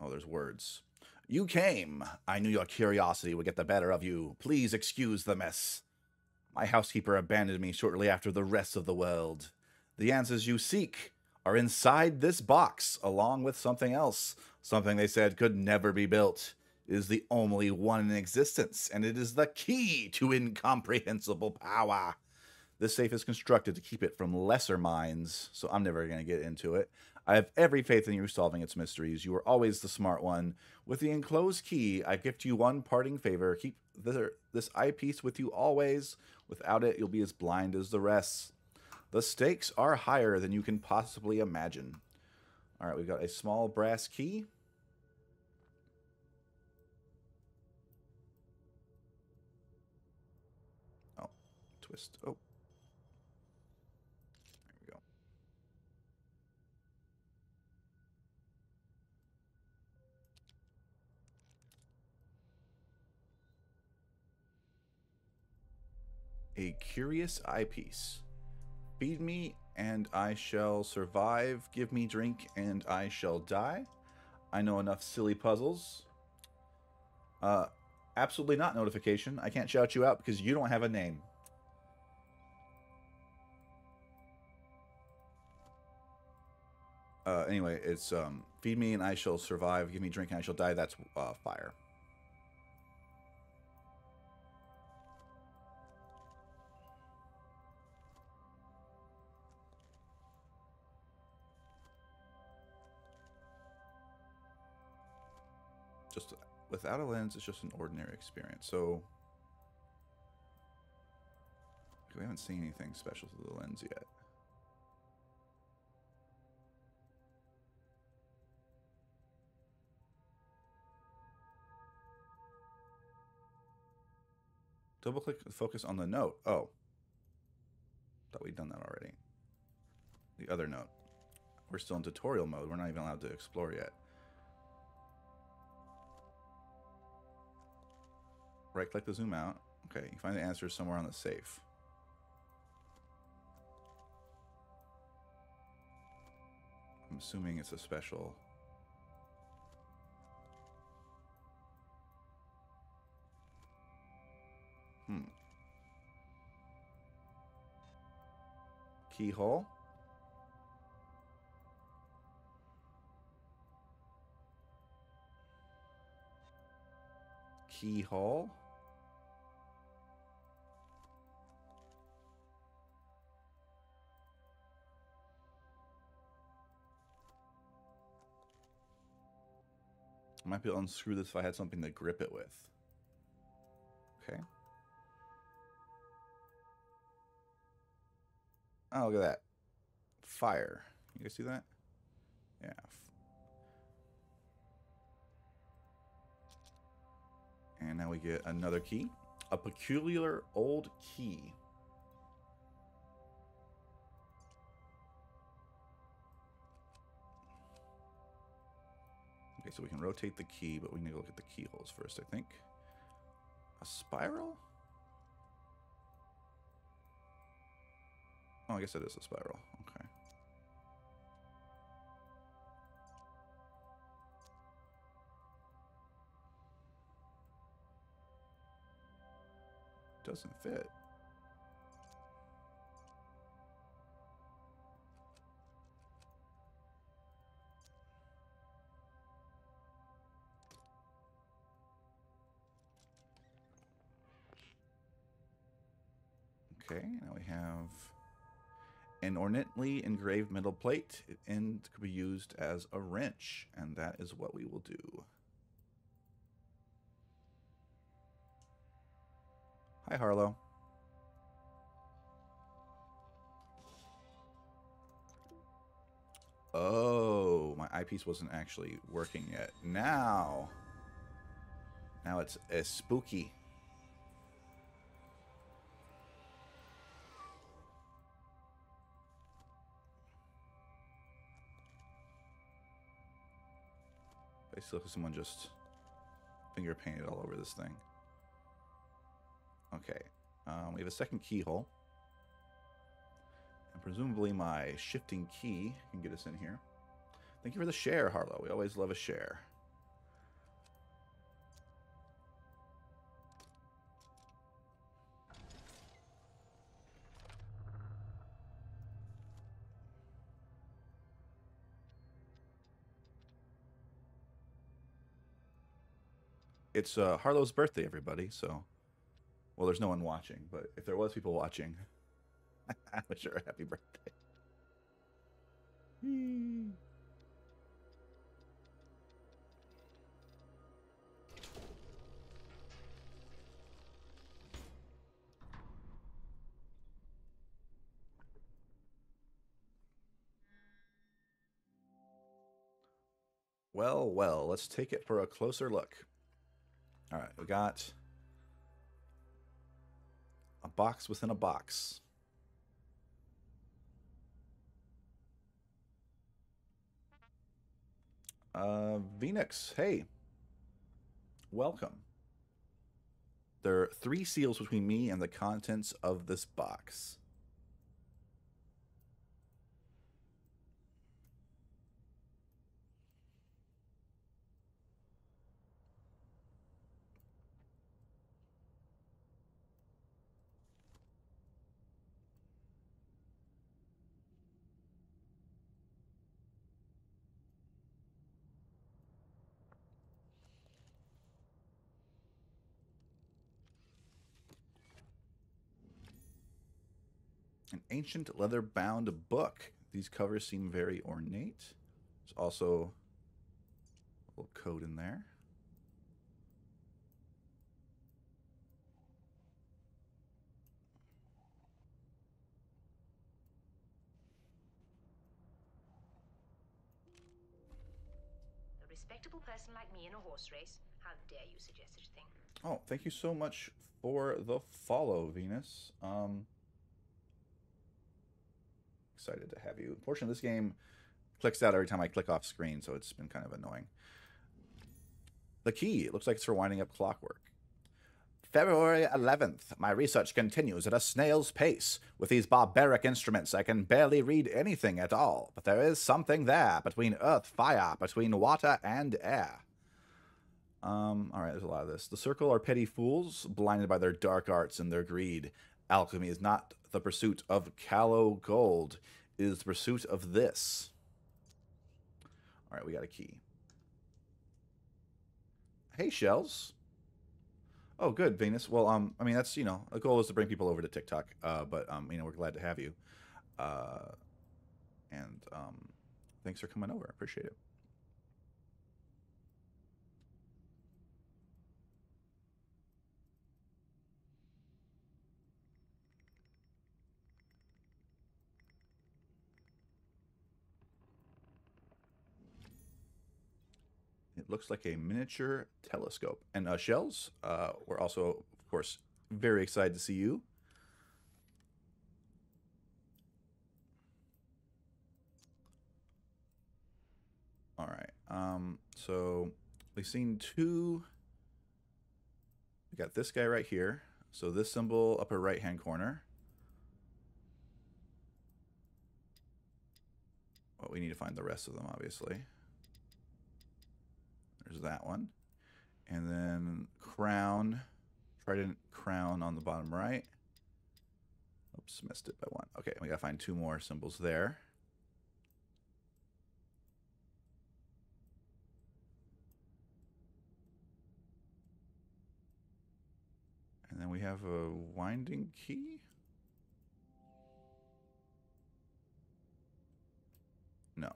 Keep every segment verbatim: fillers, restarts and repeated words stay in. Oh, there's words. You came. I knew your curiosity would get the better of you. Please excuse the mess. My housekeeper abandoned me shortly after the rest of the world. The answers you seek are inside this box, along with something else. Something they said could never be built. It is the only one in existence, and it is the key to incomprehensible power. This safe is constructed to keep it from lesser minds, so I'm never going to get into it. I have every faith in you solving its mysteries. You are always the smart one. With the enclosed key, I gift you one parting favor. Keep the, this eyepiece with you always. Without it, you'll be as blind as the rest. The stakes are higher than you can possibly imagine. All right, we've got a small brass key. Oh, twist. Oh. A curious eyepiece. Feed me, and I shall survive. Give me drink, and I shall die. I know enough silly puzzles. Uh, absolutely not notification. I can't shout you out because you don't have a name. Uh, anyway, it's um, feed me, and I shall survive. Give me drink, and I shall die. That's uh, fire. Just without a lens, it's just an ordinary experience. So we haven't seen anything special to the lens yet. Double click to focus on the note. Oh, thought we'd done that already. The other note. We're still in tutorial mode. We're not even allowed to explore yet. Right-click to zoom out. Okay, you find the answer somewhere on the safe. I'm assuming it's a special... Hmm. Keyhole? Keyhole? I might be able to unscrew this if I had something to grip it with. Okay. Oh, look at that. Fire. You guys see that? Yeah. And now we get another key. A peculiar old key. Okay, so we can rotate the key, but we need to look at the keyholes first, I think. A spiral? Oh, I guess it is a spiral. Okay. Doesn't fit. Okay, now we have an ornately engraved metal plate, and it could be used as a wrench, and that is what we will do. Hi, Harlow. Oh, my eyepiece wasn't actually working yet. Now, now it's a spooky. Look at someone just finger painted all over this thing. Okay, um, we have a second keyhole, and presumably my shifting key can get us in here. Thank you for the share, Harlow. We always love a share. it's uh, Harlow's birthday, everybody. So, well, there's no one watching, but if there was people watching, I wish her a happy birthday. Hmm. Well, well, let's take it for a closer look. All right, we got a box within a box. Uh, Venix, hey, welcome. There are three seals between me and the contents of this box. An ancient leather-bound book. These covers seem very ornate. There's also a little code in there. A respectable person like me in a horse race. How dare you suggest such a thing? Oh, thank you so much for the follow, Venix. Um... Excited to have you. Unfortunately, this game clicks out every time I click off screen, so it's been kind of annoying. The key. It looks like it's for winding up clockwork. February eleventh. My research continues at a snail's pace. With these barbaric instruments, I can barely read anything at all. But there is something there between earth, fire, between water, and air. Um, all right, there's a lot of this. The circle are petty fools, blinded by their dark arts and their greed. Alchemy is not the pursuit of callow gold, it is the pursuit of this. All right, we got a key. Hey, Shells. Oh, good, Venix. Well, um, I mean, that's, you know, the goal is to bring people over to TikTok, uh, but, um, you know, we're glad to have you. Uh, and um, thanks for coming over. I appreciate it. Looks like a miniature telescope. And uh, Shells, uh, we're also, of course, very excited to see you. All right. Um, so we've seen two. We got this guy right here. So this symbol, upper right-hand corner. Well, we need to find the rest of them, obviously. There's that one. And then crown, trident crown on the bottom right. Oops, missed it by one. Okay, we gotta find two more symbols there. And then we have a winding key. No.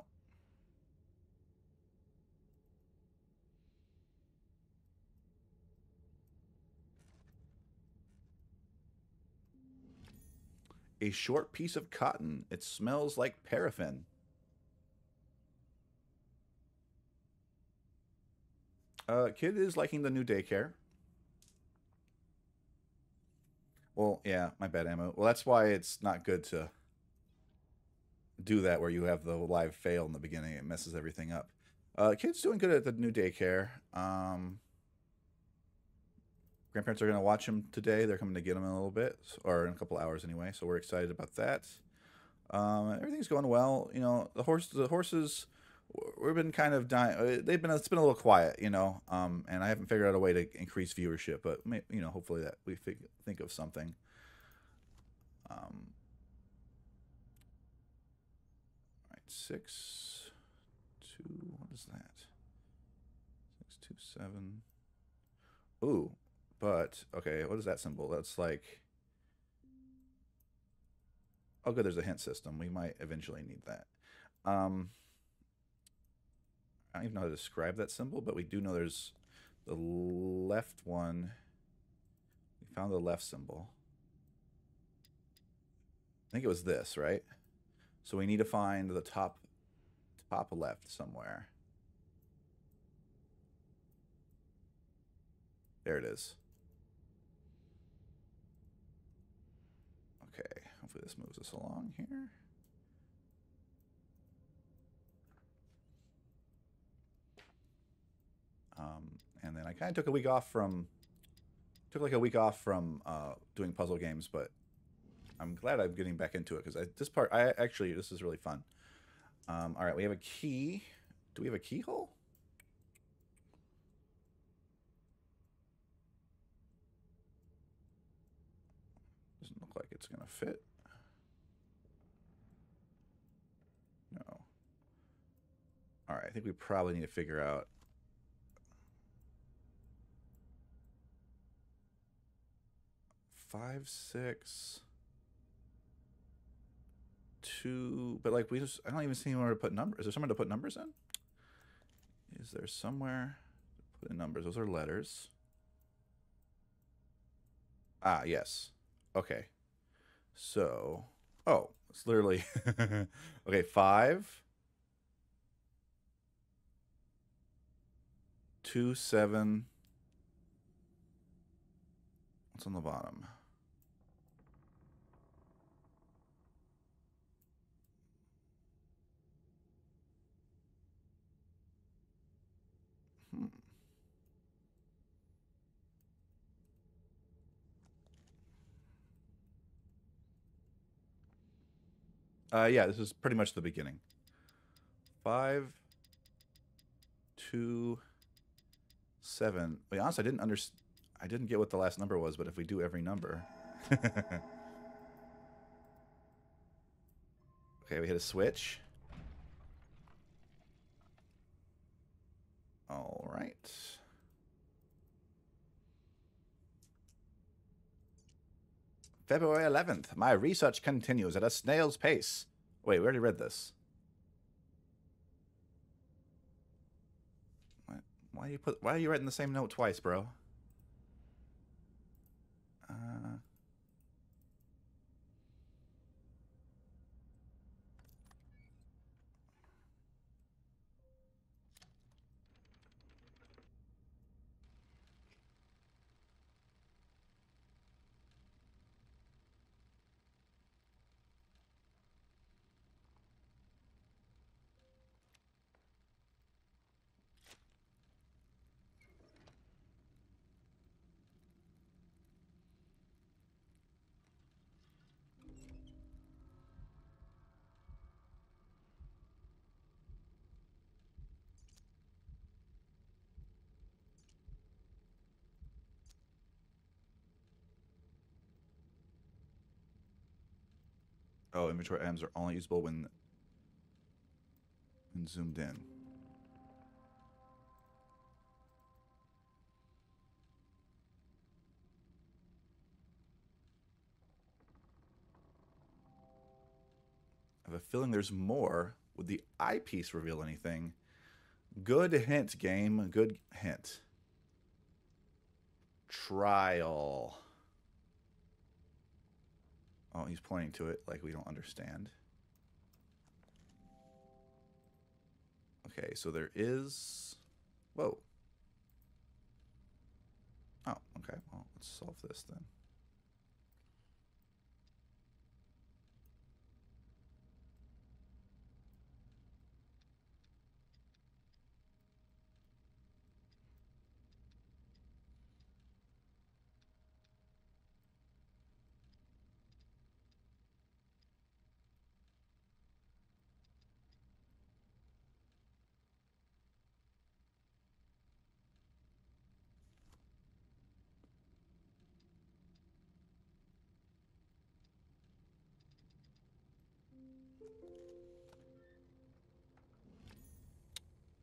A short piece of cotton. It smells like paraffin. Uh, kid is liking the new daycare. Well, yeah, my bad, Ammo. Well, that's why it's not good to do that where you have the live fail in the beginning. It messes everything up. Uh, kid's doing good at the new daycare. Um... Grandparents are going to watch him today. They're coming to get him in a little bit, or in a couple hours anyway. So we're excited about that. Um, everything's going well. You know, the horse, the horses, we've been kind of dying. They've been, it's been a little quiet, you know. Um, and I haven't figured out a way to increase viewership, but you know, hopefully that we fig- think of something. Um, all right, six, two. What is that? Six, two, seven. Ooh, but, okay, what is that symbol? That's like... Oh, good, there's a hint system. We might eventually need that. Um, I don't even know how to describe that symbol, but we do know there's the left one. We found the left symbol. I think it was this, right? So we need to find the top, top left somewhere. There it is. Okay, hopefully this moves us along here. Um, and then I kind of took a week off from, took like a week off from uh, doing puzzle games, but I'm glad I'm getting back into it because this part, I actually, this is really fun. Um, all right, we have a key. Do we have a keyhole? Doesn't look like it's gonna fit. No. All right, I think we probably need to figure out. Five, six, two, but like we just, I don't even see anywhere to put numbers. Is there somewhere to put numbers in? Is there somewhere to put in numbers? Those are letters. Ah, yes. Okay, so, oh, it's literally, okay, five, two, seven, what's on the bottom? Hmm. Uh, yeah, this is pretty much the beginning. Five, two, seven. Wait, honestly, I didn't under, I didn't get what the last number was, but if we do every number, okay, we hit a switch. All right. February eleventh. My research continues at a snail's pace. Wait, we already read this. Why, why you put? Why are you writing the same note twice, bro? Uh. Oh, inventory items are only usable when, when zoomed in. I have a feeling there's more. Would the eyepiece reveal anything? Good hint, game. Good hint. Trial. Oh, he's pointing to it like we don't understand. Okay, so there is... Whoa. Oh, okay. Well, let's solve this then.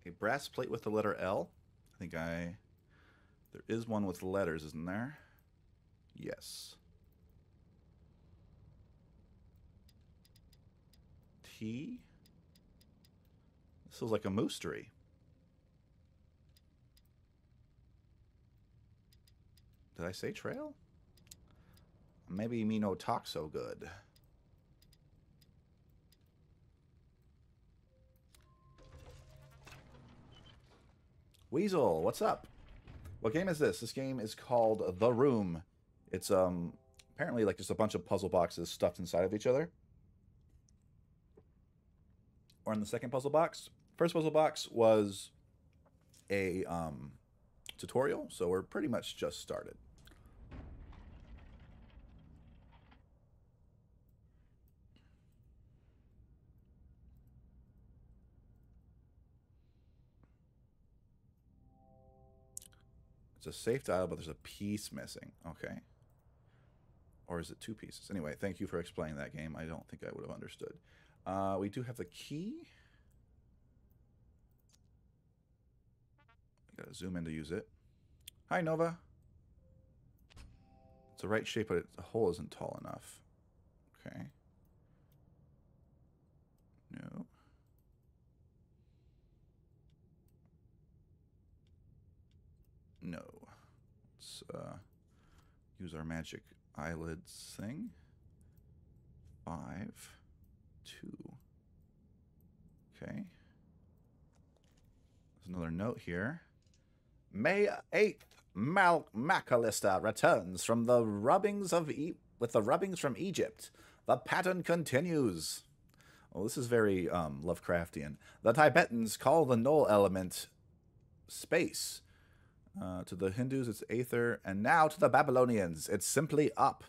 A brass plate with the letter L. I think I There is one with letters, isn't there? Yes. T? This is like a moostery. Did I say trail? Maybe me no talk so good. Weasel, what's up? What game is this? This game is called The Room. It's um apparently like just a bunch of puzzle boxes stuffed inside of each other. Or in the second puzzle box. First puzzle box was a um, tutorial, so we're pretty much just started. It's a safe dial, but there's a piece missing. Okay. Or is it two pieces? Anyway, thank you for explaining that game. I don't think I would have understood. Uh, we do have the key. I gotta zoom in to use it. Hi, Nova. It's the right shape, but it, the hole isn't tall enough. Okay. No. No. Let's uh, use our magic eyelids thing. Five. Two. Okay. There's another note here. May eighth, Mal Macalista returns from the rubbings of e with the rubbings from Egypt. The pattern continues. Well, this is very um, Lovecraftian. The Tibetans call the null element space. Uh, to the Hindus, it's aether. And now to the Babylonians, it's simply up.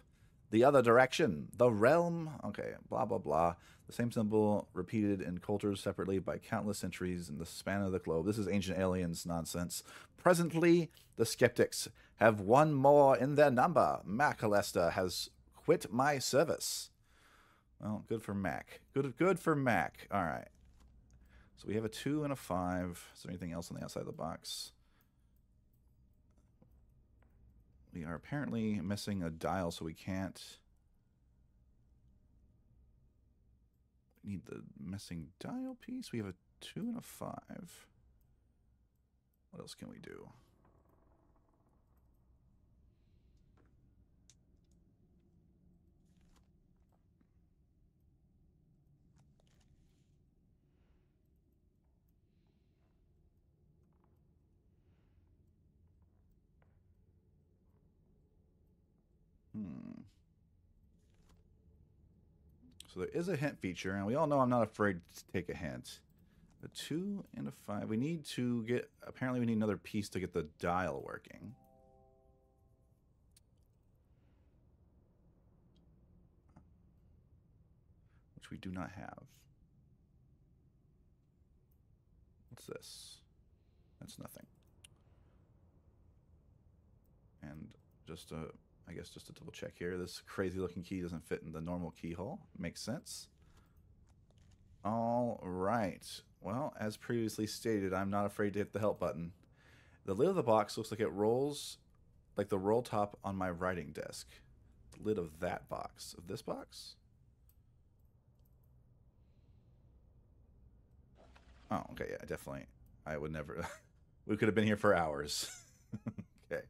The other direction. The realm. Okay, blah, blah, blah. The same symbol repeated in cultures separately by countless centuries in the span of the globe. This is ancient aliens nonsense. Presently, the skeptics have one more in their number. Macalester has quit my service. Well, good for Mac. Good, good for Mac. All right. So we have a two and a five. Is there anything else on the outside of the box? We are apparently missing a dial, so we can't... We need the missing dial piece. We have a two and a five. What else can we do? Hmm. So there is a hint feature, and we all know I'm not afraid to take a hint. A two and a five. We need to get... Apparently we need another piece to get the dial working. Which we do not have. What's this? That's nothing. And just a... I guess just to double check here, this crazy looking key doesn't fit in the normal keyhole. Makes sense. All right. Well, as previously stated, I'm not afraid to hit the help button. The lid of the box looks like it rolls like the roll top on my writing desk. The lid of that box. Of this box? Oh, okay. Yeah, definitely. I would never... We could have been here for hours. Okay.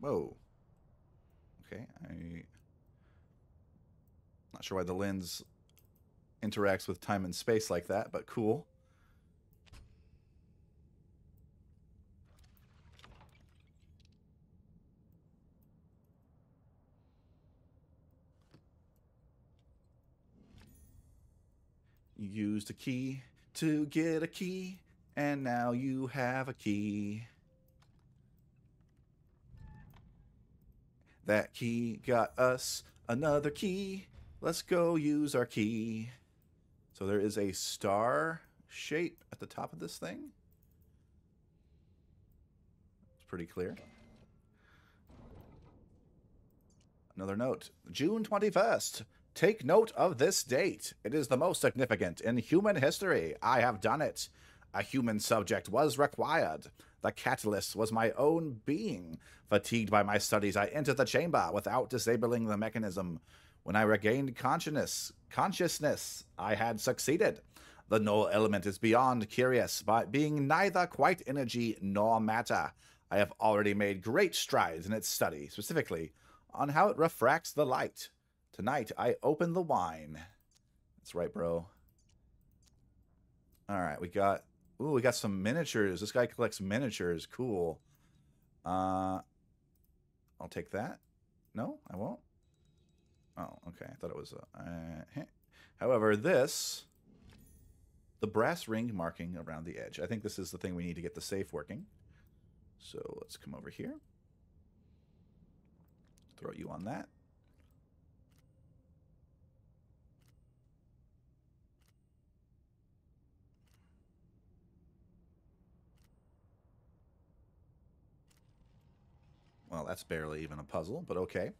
Whoa. Okay, I'm not sure why the lens interacts with time and space like that, but cool. You used a key to get a key, and now you have a key. That key got us another key, Let's go use our key. So there is a star shape at the top of this thing. It's pretty clear. Another note. June twenty-first. Take note of this date. It is the most significant in human history. I have done it. A human subject was required. The catalyst was my own being. Fatigued by my studies, I entered the chamber without disabling the mechanism. When I regained consciousness, consciousness, I had succeeded. The null element is beyond curious, but being neither quite energy nor matter. I have already made great strides in its study, specifically on how it refracts the light. Tonight, I open the wine. That's right, bro. All right, we got... Ooh, we got some miniatures. This guy collects miniatures. Cool. Uh, I'll take that. No, I won't. Oh, okay. I thought it was... Uh, uh, however, this... The brass ring marking around the edge. I think this is the thing we need to get the safe working. So let's come over here. Throw you on that. Well, that's barely even a puzzle, but okay.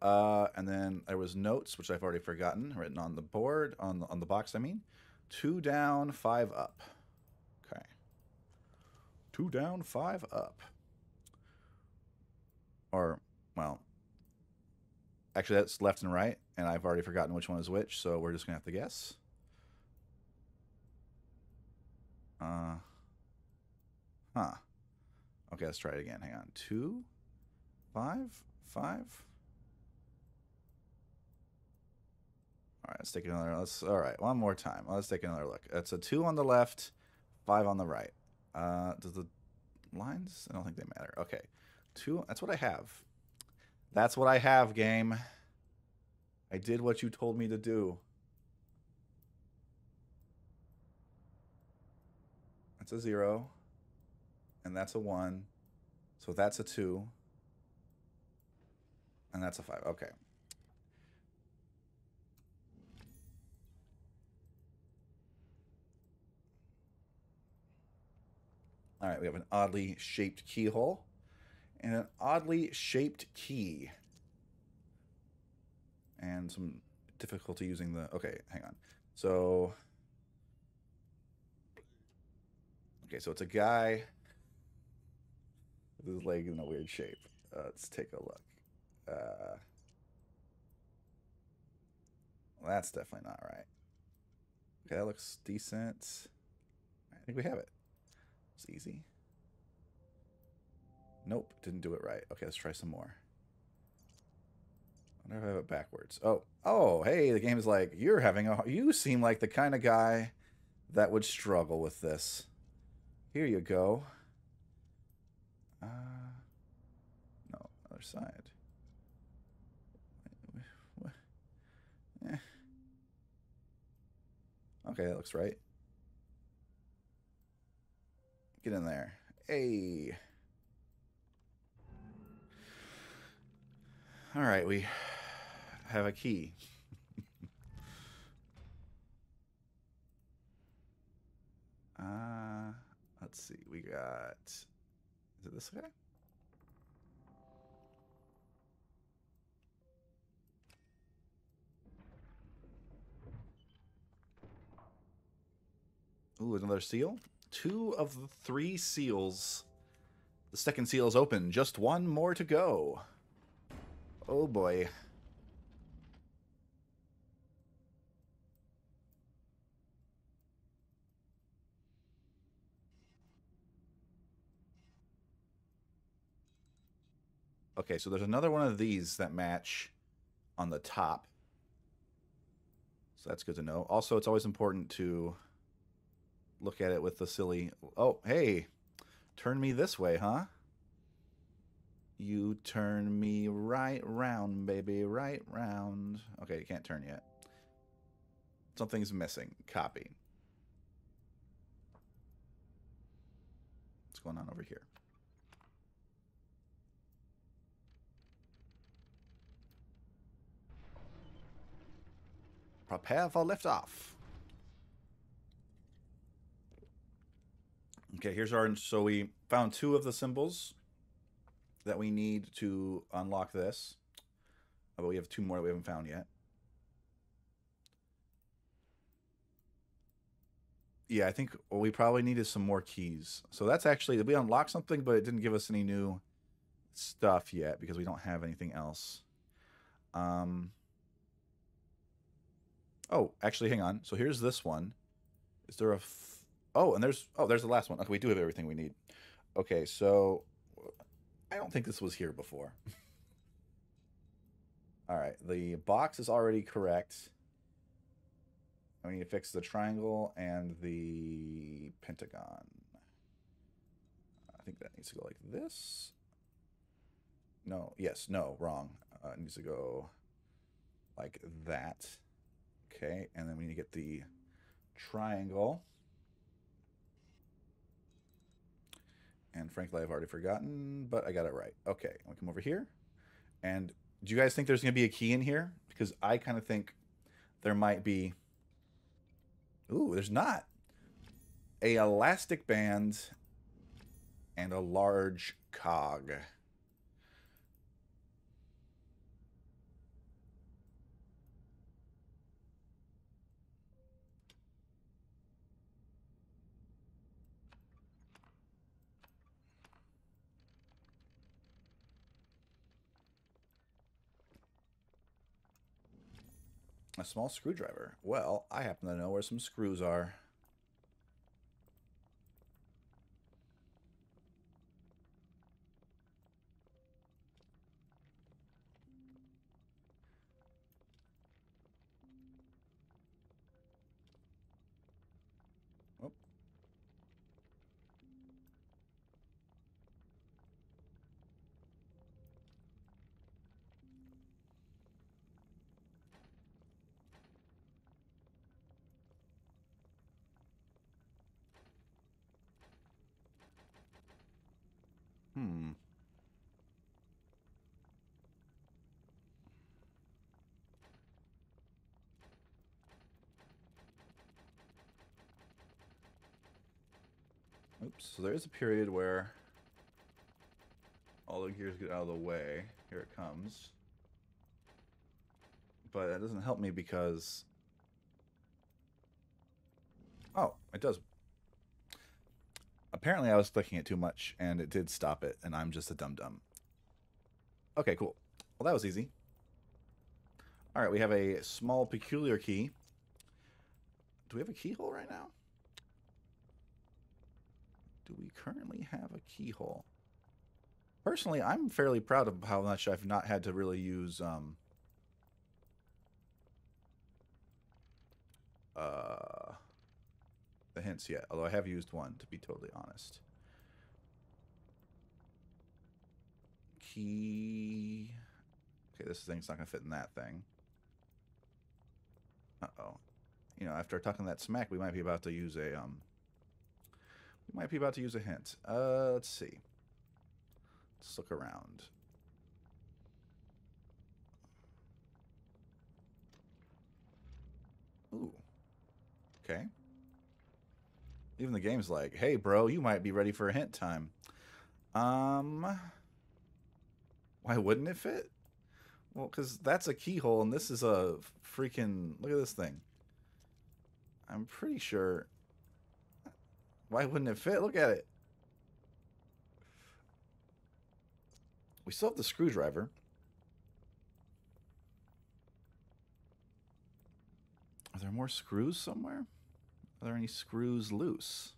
Uh, and then there was notes, which I've already forgotten, written on the board, on the, on the box, I mean. Two down, five up. Okay. Two down, five up. Or, well, actually that's left and right, and I've already forgotten which one is which, so we're just going to have to guess. Uh, huh. Okay, let's try it again. Hang on. Two, five, five. All right, let's take another. Let's, all right, one more time. Let's take another look. It's a two on the left, five on the right. Uh, does the lines? I don't think they matter. Okay, two. That's what I have. That's what I have, game. I did what you told me to do. That's a zero, and that's a one. So that's a two, and that's a five. Okay. All right, we have an oddly shaped keyhole and an oddly shaped key. And some difficulty using the... Okay, hang on. So... Okay, so it's a guy. His leg is in a weird shape. Uh, let's take a look. Uh, well, that's definitely not right. Okay, that looks decent. I think we have it. It's easy. Nope, didn't do it right. Okay, let's try some more. I wonder if I have it backwards. Oh, oh, hey, the game is like, you're having a... You seem like the kind of guy that would struggle with this. Here you go. Uh, no, other side. What? Eh. Okay, that looks right. Get in there. Hey. All right, we have a key. uh, let's see. We got... Is it this guy? Ooh, another seal? Two of the three seals. The second seal is open. Just one more to go. Oh, boy. Okay, so there's another one of these that match on the top. So that's good to know. Also, it's always important to... Look at it with the silly... Oh, hey. Turn me this way, huh? You turn me right round, baby. Right round. Okay, you can't turn yet. Something's missing. Copy. What's going on over here? Prepare for liftoff. Okay, here's our... So we found two of the symbols that we need to unlock this. But we have two more that we haven't found yet. Yeah, I think what we probably need is some more keys. So that's actually... We unlocked something, but it didn't give us any new stuff yet because we don't have anything else. Um... Oh, actually, hang on. So here's this one. Is there a... F oh, and there's... Oh, there's the last one. Okay, we do have everything we need. Okay, so... I don't think this was here before. All right, the box is already correct. I need to fix the triangle and the pentagon. I think that needs to go like this. No, yes, no, wrong. Uh, it needs to go like that. Okay, and then we need to get the triangle. And frankly, I've already forgotten, but I got it right. Okay, I'm gonna come over here. And do you guys think there's gonna be a key in here? Because I kind of think there might be... Ooh, there's not. An elastic band and a large cog. A small screwdriver. Well, I happen to know where some screws are. Oh. Hmm. Oops, so there is a period where all the gears get out of the way. Here it comes. But that doesn't help me because... Oh, it does. Apparently I was clicking it too much, and it did stop it, and I'm just a dum-dum. Okay, cool. Well, that was easy. All right, we have a small, peculiar key. Do we have a keyhole right now? Do we currently have a keyhole? Personally, I'm fairly proud of how much I've not had to really use... Um, uh... the hints yet, although I have used one, to be totally honest. Key. Okay, this thing's not gonna fit in that thing. Uh-oh. You know, after talking that smack, we might be about to use a um we might be about to use a hint. Uh let's see. Let's look around. Ooh. Okay. Even the game's like, hey, bro, you might be ready for a hint time. Um, why wouldn't it fit? Well, because that's a keyhole, and this is a freaking... Look at this thing. I'm pretty sure... Why wouldn't it fit? Look at it. We still have the screwdriver. Are there more screws somewhere? Are there any screws loose?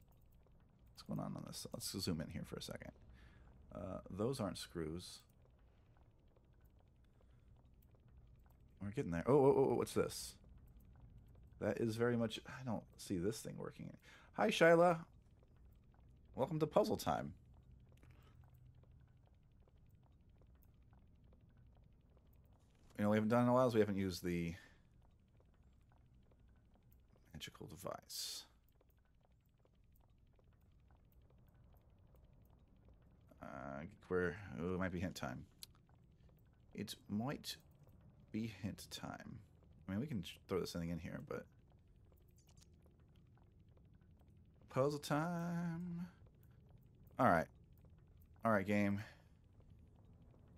What's going on on this? Let's zoom in here for a second. Uh, those aren't screws. We're getting there. Oh, oh, oh, what's this? That is very much... I don't see this thing working. Hi, Shyla. Welcome to Puzzle Time. You know, we haven't done in a while is we haven't used the... magical device. Uh, where oh, it might be hint time. It might be hint time. I mean, we can throw this thing in here, but puzzle time. All right. All right, game.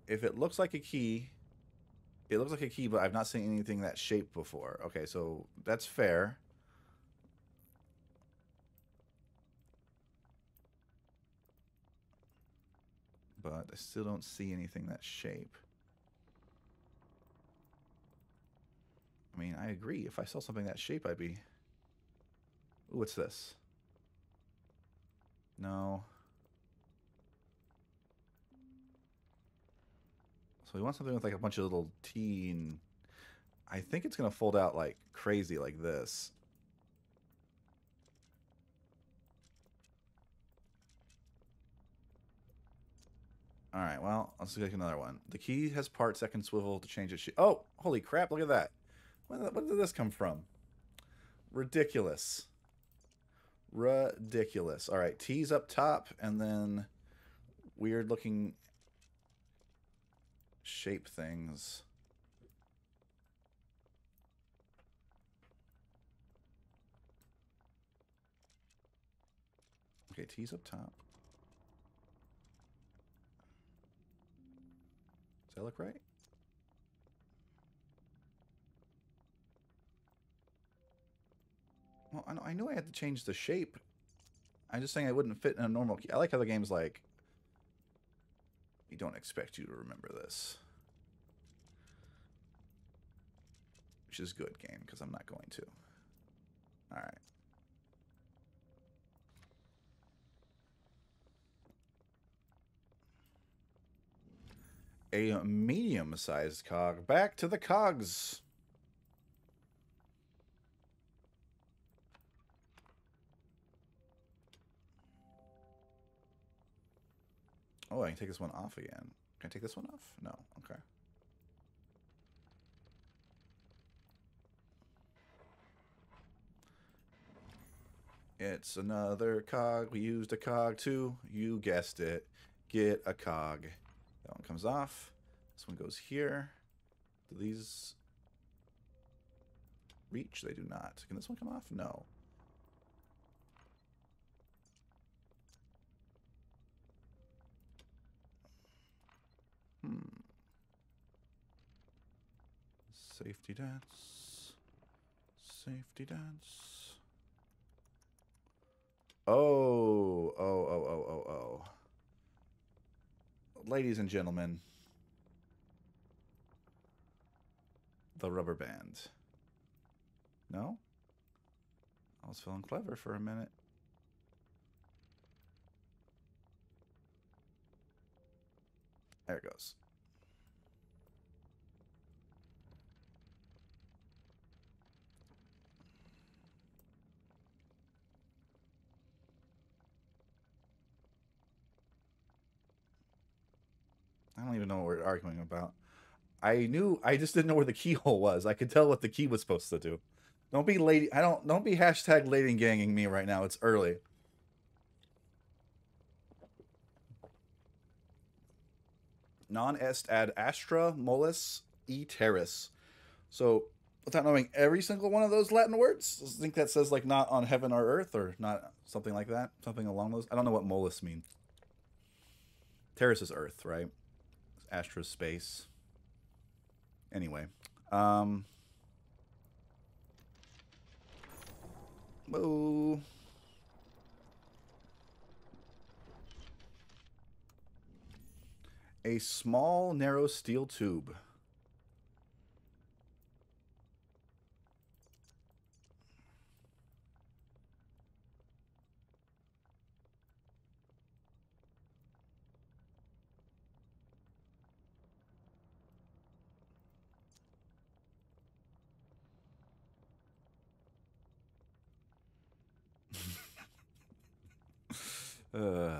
If it looks like a key, it looks like a key, but I've not seen anything that shape before. Okay, so that's fair. But I still don't see anything that shape. I mean, I agree. If I saw something that shape, I'd be... Ooh, what's this? No. So we want something with like a bunch of little T, and I think it's going to fold out like crazy like this. All right, well, let's take another one. The key has parts that can swivel to change its shape. Oh, holy crap, look at that. Where did this come from? Ridiculous. Ridiculous. All right, T's up top, and then weird-looking shape things. Okay, T's up top. Does that look right? Well, I knew I had to change the shape. I'm just saying I wouldn't fit in a normal key. I like how the game's like, we don't expect you to remember this. Which is good, game, because I'm not going to. All right. A medium-sized cog. Back to the cogs. Oh, I can take this one off again. Can I take this one off? No. Okay. It's another cog. We used a cog too. You guessed it. Get a cog. That one comes off. This one goes here. Do these reach? They do not. Can this one come off? No. Hmm. Safety dance. Safety dance. Oh, oh, oh, oh, oh, oh. Ladies and gentlemen, the rubber band. No? I was feeling clever for a minute. There it goes. I don't even know what we're arguing about. I knew, I just didn't know where the keyhole was. I could tell what the key was supposed to do. Don't be lady, I don't, don't be hashtag lady ganging me right now. It's early. Non est ad astra mollis e terris. So without knowing every single one of those Latin words, I think that says like not on heaven or earth or not something like that. Something along those. I don't know what mollis means. Terrace is Earth, right? Astra space. Anyway. Um, whoa. A small, narrow steel tube. Uh.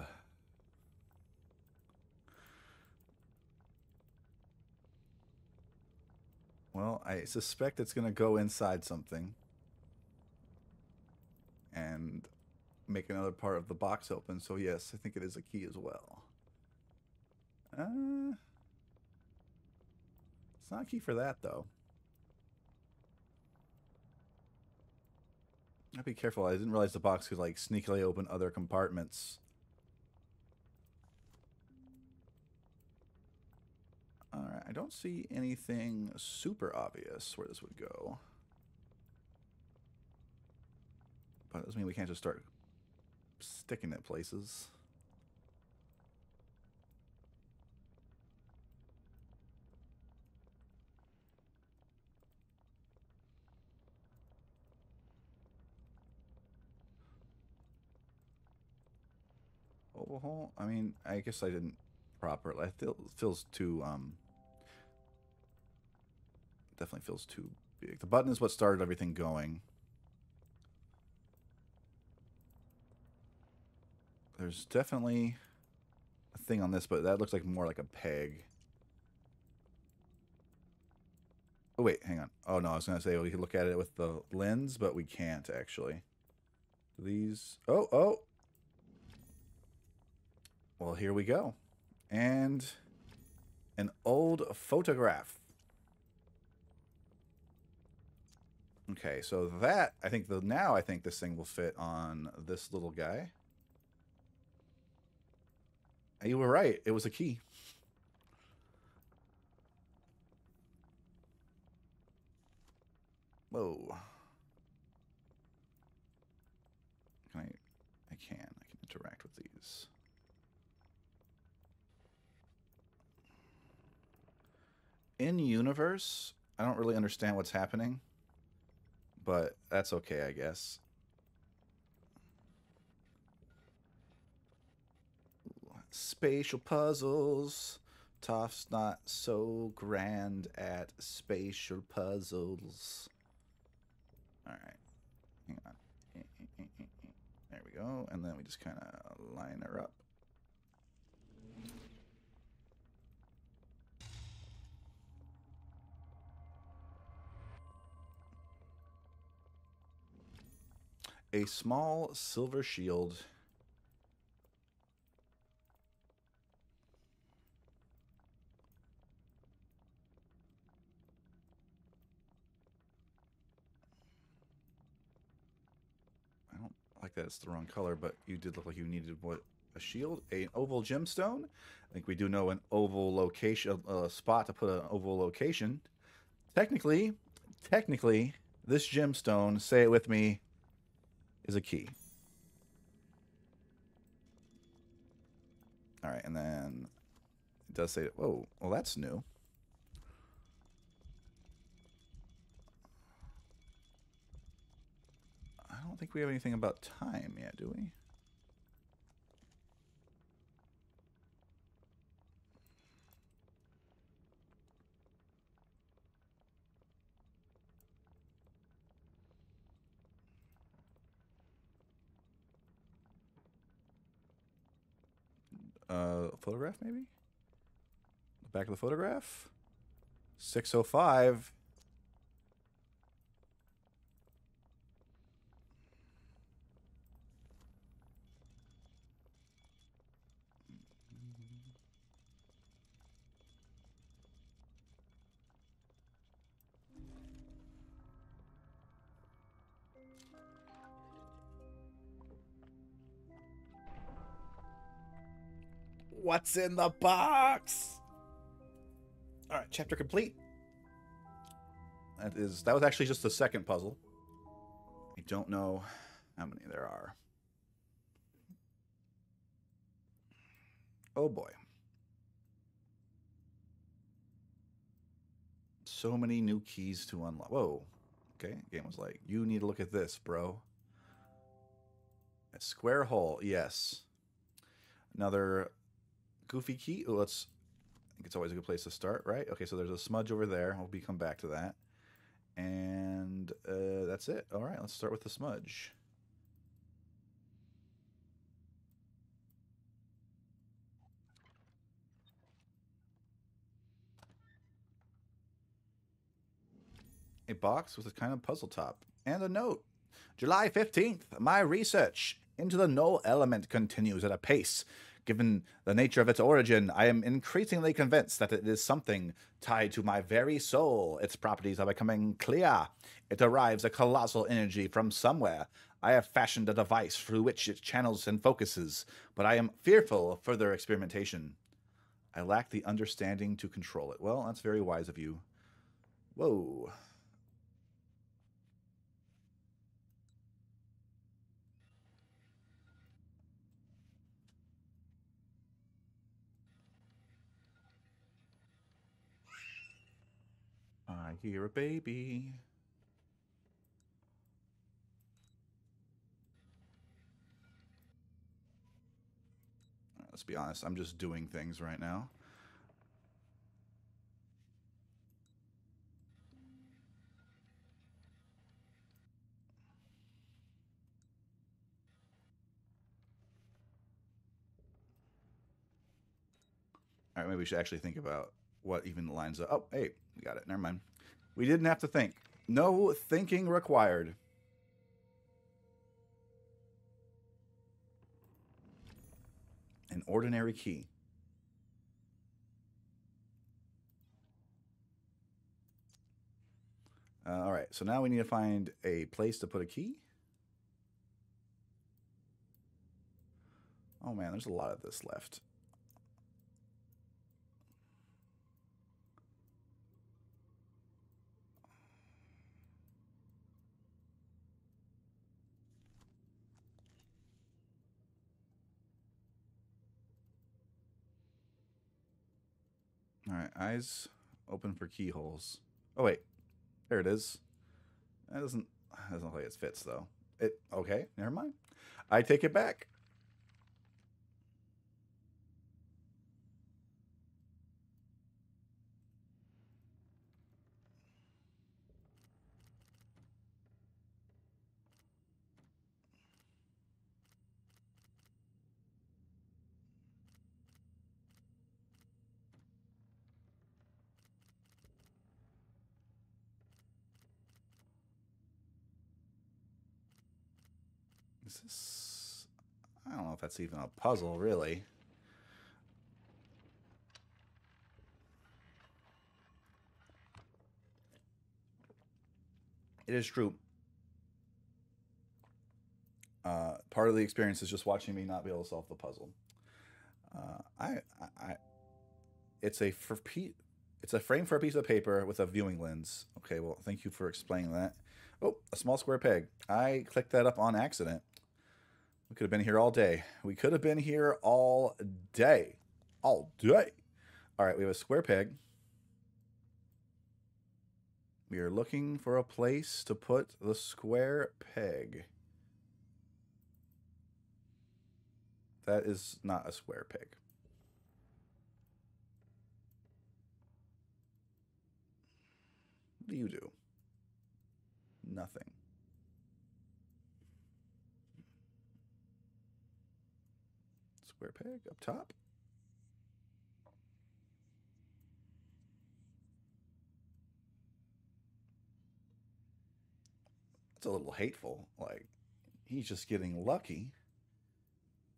Well, I suspect it's going to go inside something and make another part of the box open. So, yes, I think it is a key as well. Uh, it's not a key for that, though. I'll be careful. I didn't realize the box could like sneakily open other compartments. All right, I don't see anything super obvious where this would go. But it doesn't mean we can't just start sticking it places. Oval hole? I mean, I guess I didn't properly. I feel, it feels too, um, definitely feels too big. The button is what started everything going. There's definitely a thing on this, but that looks like more like a peg. Oh, wait, hang on. Oh, no, I was going to say we could look at it with the lens, but we can't, actually. These... Oh, oh! Well, here we go. And an old photograph. Okay, so that, I think, the now I think this thing will fit on this little guy. You were right. It was a key. Whoa. Can I? I can. I can interact with these. In universe, I don't really understand what's happening, but that's okay, I guess. Spatial puzzles. Toph's not so grand at spatial puzzles. All right. Hang on. There we go. And then we just kind of line her up. A small silver shield. Like that's the wrong color, but you did look like you needed what, a shield, an oval gemstone. I think we do know an oval location, a, a spot to put an oval location. Technically, technically, this gemstone, say it with me, is a key. All right, and then it does say, whoa, well that's new. I don't think we have anything about time yet, do we? Uh, a photograph, maybe? The back of the photograph? six oh five. What's in the box? All right, chapter complete. That is, that was actually just the second puzzle. I don't know how many there are. Oh boy. So many new keys to unlock. Whoa. Okay, game was like, you need to look at this, bro. A square hole, yes. Another goofy key. Ooh, let's, I think it's always a good place to start, right? Okay, so there's a smudge over there. We'll be come back to that. And uh, that's it. All right, let's start with the smudge. A box with a kind of puzzle top. And a note. July fifteenth, my research into the null element continues at a pace. Given the nature of its origin, I am increasingly convinced that it is something tied to my very soul. Its properties are becoming clear. It derives a colossal energy from somewhere. I have fashioned a device through which it channels and focuses, but I am fearful of further experimentation. I lack the understanding to control it. Well, that's very wise of you. Whoa. I hear a baby. Let's be honest, I'm just doing things right now. All right, maybe we should actually think about what even lines up. Oh, hey, we got it. Never mind. We didn't have to think. No thinking required. An ordinary key. Uh, all right, so now we need to find a place to put a key. Oh man, there's a lot of this left. All right, eyes open for keyholes. Oh wait, there it is. That doesn't that doesn't look like it fits though. It okay? Never mind. I take it back. Is this, I don't know if that's even a puzzle, really. It is true. Uh, part of the experience is just watching me not be able to solve the puzzle. Uh, I, I, I, it's a for pe it's a frame for a piece of paper with a viewing lens. Okay, well, thank you for explaining that. Oh, a small square peg. I clicked that up on accident. We could have been here all day. We could have been here all day. All day. All right, we have a square peg. We are looking for a place to put the square peg. That is not a square peg. What do you do? Nothing. Square peg up top. That's a little hateful. Like, he's just getting lucky.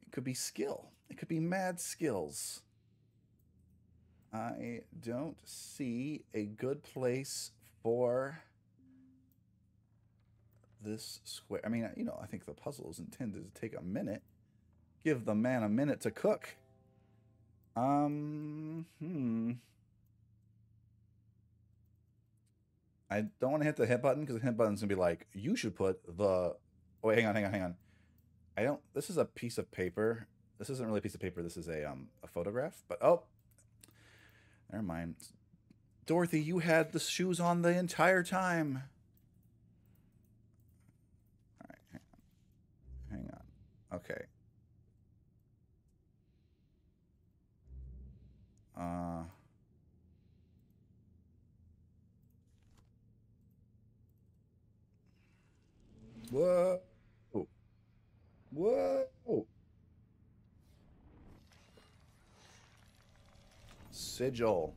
It could be skill. It could be mad skills. I don't see a good place for this square. I mean, you know, I think the puzzle is intended to take a minute. Give the man a minute to cook. Um, hmm. I don't want to hit the hit button because the hit button's going to be like, you should put the... Oh, wait, hang on, hang on, hang on. I don't... This is a piece of paper. This isn't really a piece of paper. This is a, um, a photograph. But, oh. Never mind. Dorothy, you had the shoes on the entire time. Hang on. Okay. Uh, what? Oh. What? Oh. Sigil.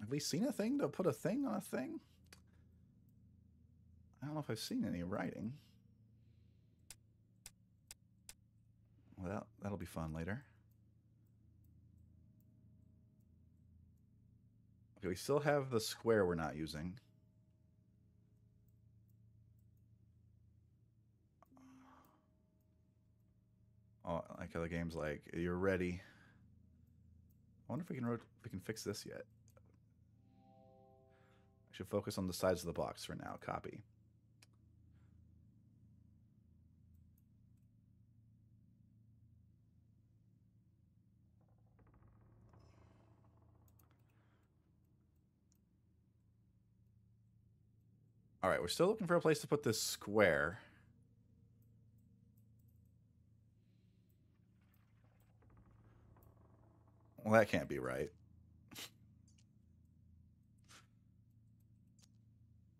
Have we seen a thing to put a thing on a thing? I don't know if I've seen any writing. Well, that, that'll be fun later. Okay, we still have the square we're not using. Oh, like other games, like you're ready. I wonder if we can if we can fix this yet. I should focus on the sides of the blocks for now. Copy. All right, we're still looking for a place to put this square. Well, that can't be right.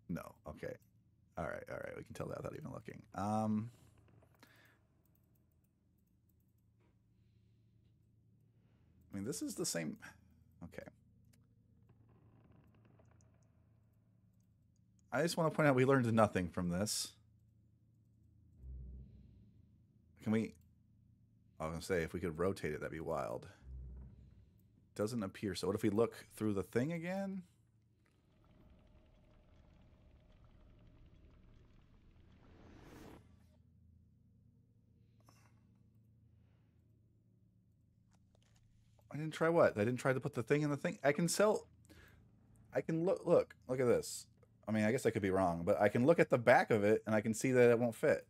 No. Okay. All right. All right. We can tell that without even looking. Um. I mean, this is the same. Okay. I just want to point out we learned nothing from this. Can we... I was going to say, if we could rotate it, that'd be wild. Doesn't appear so. What if we look through the thing again? I didn't try what? I didn't try to put the thing in the thing? I can sell... I can look... Look. Look at this. I mean, I guess I could be wrong, but I can look at the back of it and I can see that it won't fit.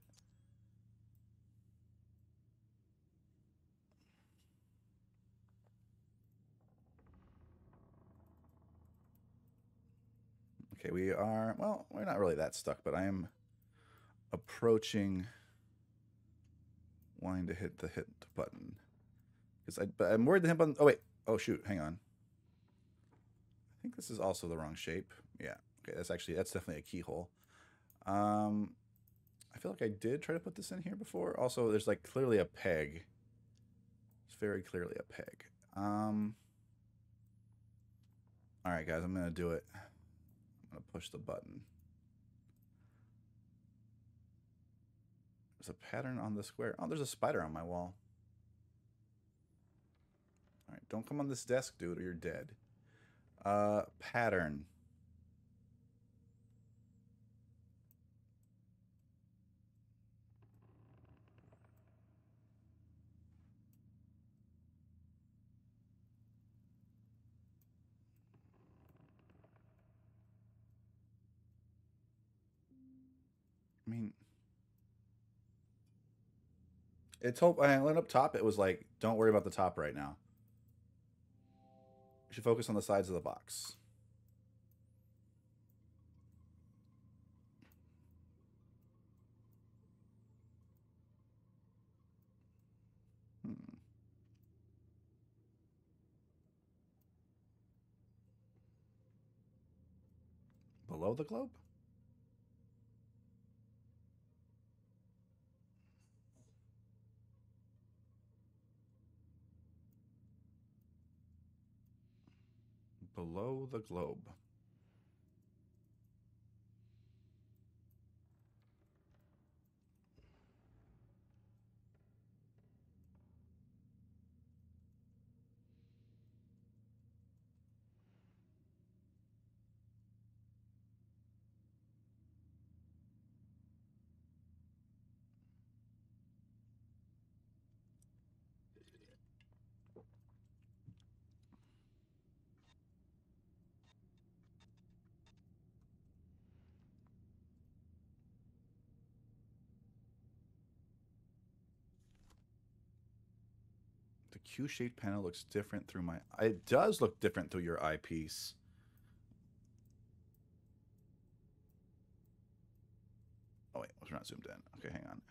Okay, we are, well, we're not really that stuck, but I am approaching wanting to hit the hit button. Because I, but I'm worried the hit button, oh wait, oh shoot, hang on. I think this is also the wrong shape, yeah. Okay, that's actually, that's definitely a keyhole. Um, I feel like I did try to put this in here before. Also, there's like clearly a peg. It's very clearly a peg. Um, all right, guys, I'm going to do it. I'm going to push the button. There's a pattern on the square. Oh, there's a spider on my wall. All right, don't come on this desk, dude, or you're dead. Uh, pattern. I mean, it's hope I went up top. It was like, don't worry about the top right now. You should focus on the sides of the box. Hmm. Below the globe? Below the globe. Q-shaped panel looks different through my... It does look different through your eyepiece. Oh, wait. We're not zoomed in. Okay, hang on.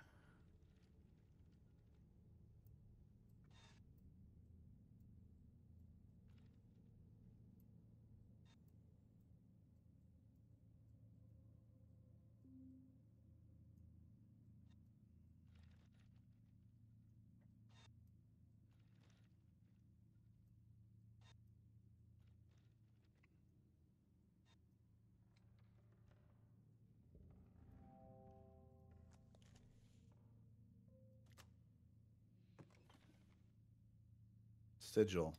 Sigil.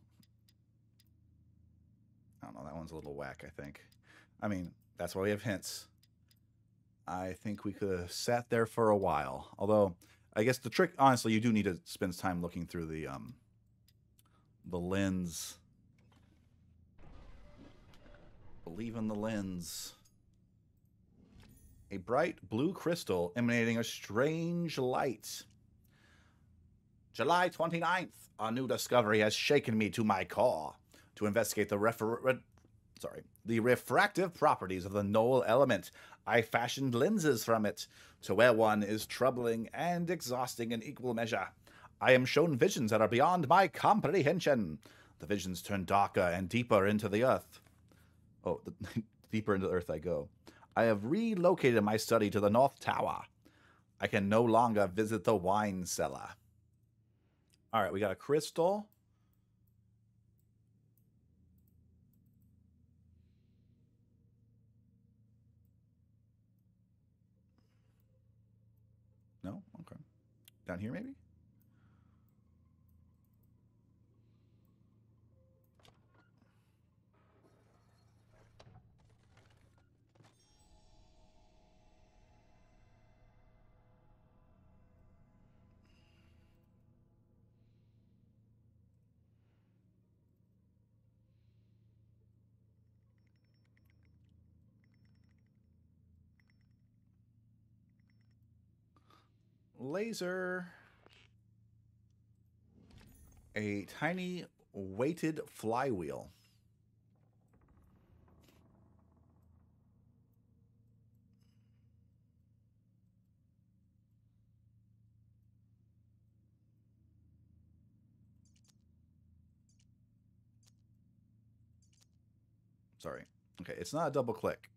Oh, don't know. That one's a little whack, I think. I mean, that's why we have hints. I think we could have sat there for a while. Although, I guess the trick, honestly, you do need to spend time looking through the um, the lens. Believe in the lens. A bright blue crystal emanating a strange light. July twenty-ninth, our new discovery has shaken me to my core to investigate the refer- sorry, the refractive properties of the Knoll element. I fashioned lenses from it to where one is troubling and exhausting in equal measure. I am shown visions that are beyond my comprehension. The visions turn darker and deeper into the earth. Oh, the deeper into the earth I go. I have relocated my study to the North Tower. I can no longer visit the wine cellar. All right, we got a crystal. No? Okay. Down here, maybe? Laser. A tiny weighted flywheel. Sorry. Okay, it's not a double click.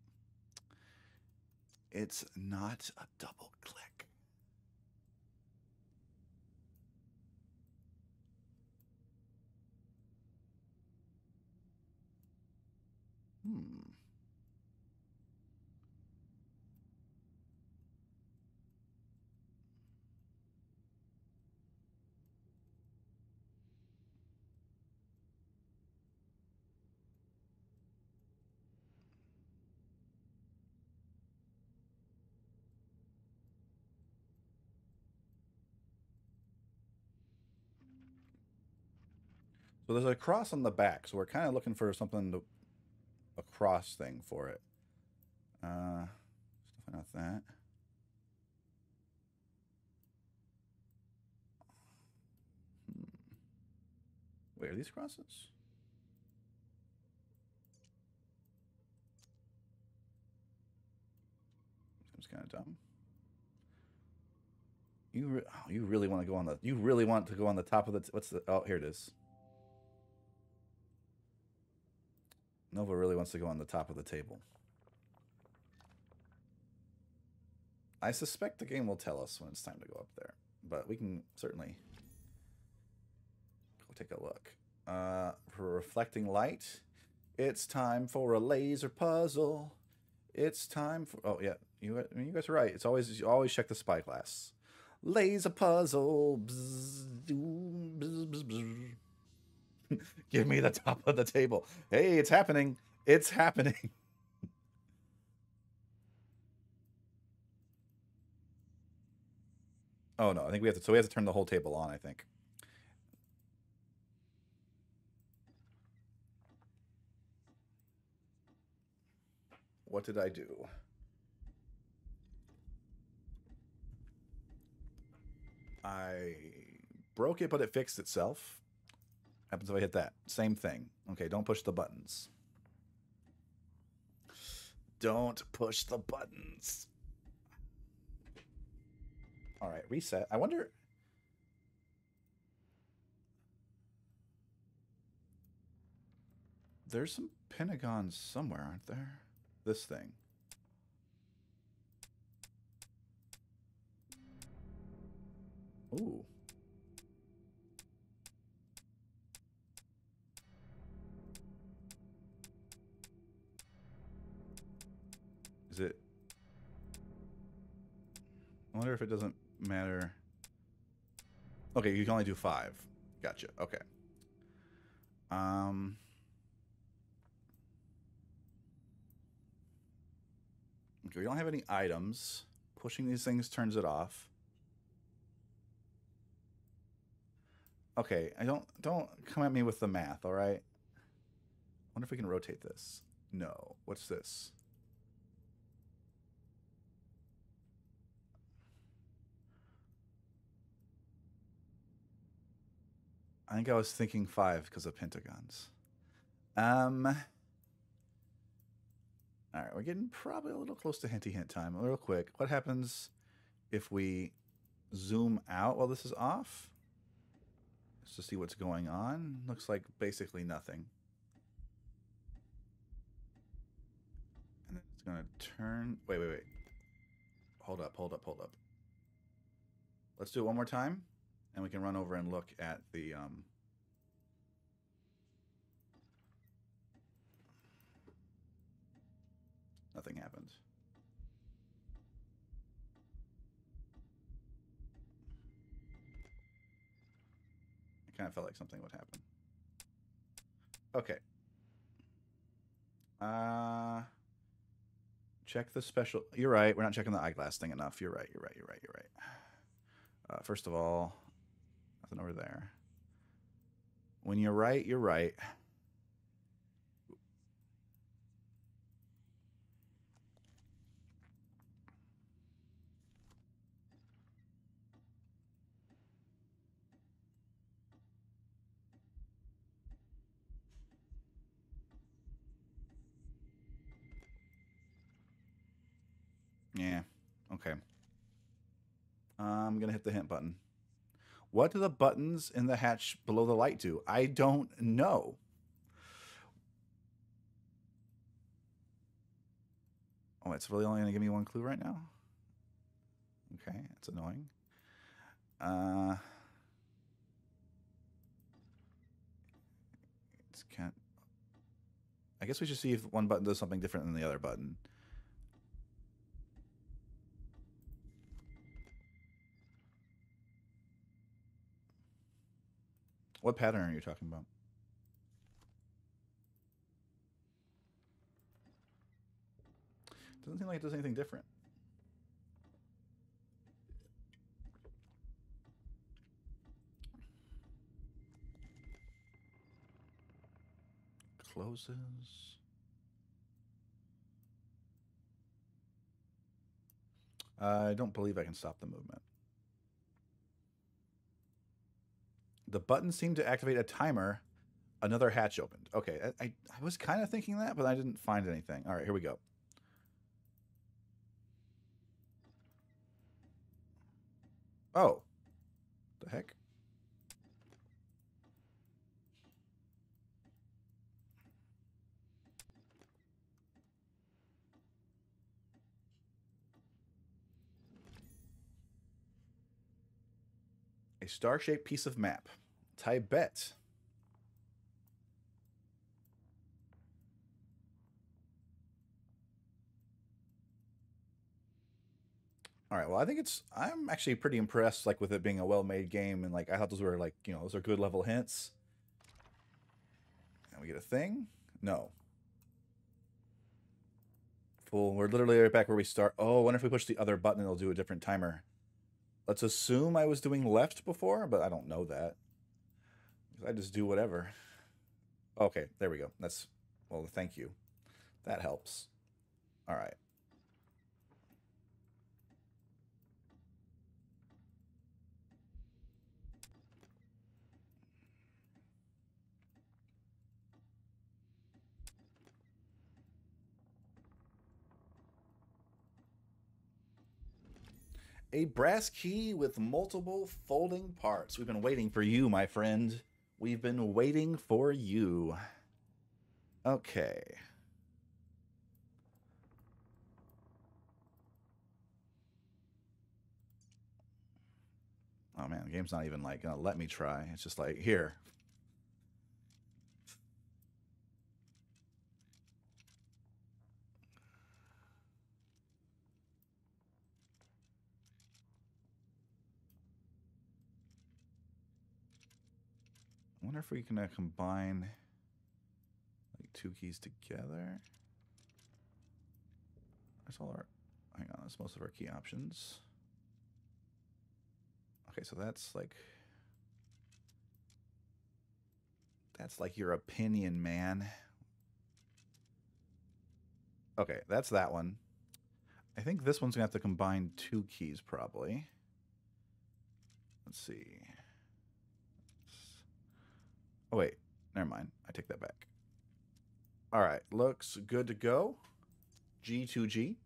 It's not a double click. Hmm. So there's a cross on the back, so we're kind of looking for something to... a cross thing for it. Uh, stuff like that. Hmm. Wait, are these crosses? Seems kind of dumb. You re oh, you really want to go on the you really want to go on the top of the t what's the oh here it is. Nova really wants to go on the top of the table. I suspect the game will tell us when it's time to go up there, but we can certainly go take a look. Uh, for reflecting light, it's time for a laser puzzle. It's time for oh yeah, you I mean, you guys are right. It's always you always check the spyglass. Laser puzzle. Bzz, doo, bzz, bzz, bzz. Give me the top of the table. Hey, it's happening. It's happening. Oh, no. I think we have to... So we have to turn the whole table on, I think. What did I do? I broke it, but it fixed itself. Happens if I hit that. Same thing. Okay, don't push the buttons. Don't push the buttons. All right, reset. I wonder... There's some pentagons somewhere, aren't there? This thing. Ooh. Is it? I wonder if it doesn't matter. Okay, you can only do five. Gotcha. Okay. Um. We don't have any items. Pushing these things turns it off. Okay, I don't don't come at me with the math, all right? I wonder if we can rotate this. No. What's this? I think I was thinking five because of pentagons. Um, all right, we're getting probably a little close to hinty hint time. Real quick, what happens if we zoom out while this is off? Just to see what's going on. Looks like basically nothing. And it's gonna turn, wait, wait, wait. Hold up, hold up, hold up. Let's do it one more time. And we can run over and look at the... Um... Nothing happened. I kind of felt like something would happen. Okay. Uh, check the special... You're right. We're not checking the eyeglass thing enough. You're right. You're right. You're right. You're right. Uh, first of all... Nothing over there. When you're right, you're right. Yeah. Okay. I'm gonna hit the hint button. What do the buttons in the hatch below the light do? I don't know. Oh, it's really only going to give me one clue right now? Okay, that's annoying. Uh, it's can't. I guess we should see if one button does something different than the other button. What pattern are you talking about? Doesn't seem like it does anything different. Closes. I don't believe I can stop the movement. The button seemed to activate a timer. Another hatch opened. Okay, I, I, I was kind of thinking that, but I didn't find anything. All right, here we go. Oh. The heck? A star-shaped piece of map. Tibet. All right, well, I think it's, I'm actually pretty impressed, like, with it being a well-made game, and, like, I thought those were, like, you know, those are good level hints. And we get a thing? No. Cool, we're literally right back where we start. Oh, I wonder if we push the other button, it'll do a different timer. Let's assume I was doing left before, but I don't know that. I just do whatever. Okay, there we go. That's, well, thank you. That helps. All right. A brass key with multiple folding parts. We've been waiting for you, my friend. We've been waiting for you. Okay. Oh man, the game's not even like gonna let me try. It's just like, here. I wonder if we can uh, combine like two keys together. That's all our hang on, that's most of our key options. Okay, so that's like, that's like your opinion, man. Okay, that's that one. I think this one's gonna have to combine two keys probably. Let's see. Oh wait, never mind. I take that back. All right, looks good to go. G two G.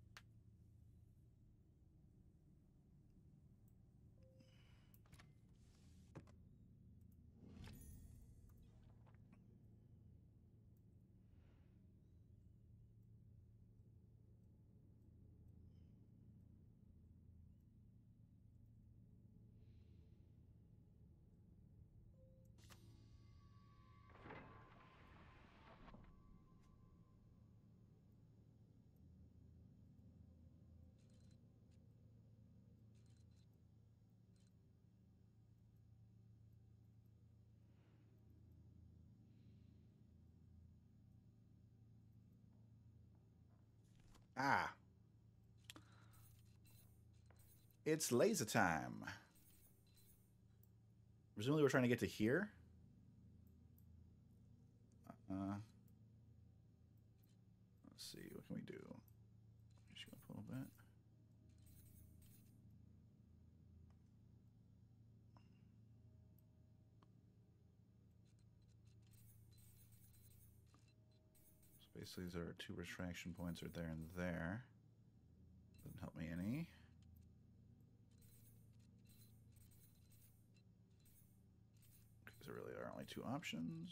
Ah, it's laser time. Presumably we're trying to get to here. Uh, let's see, what can we do? Just go up a little bit. Basically, these are two retraction points, are right there and there. Doesn't help me any. Because there really are only two options.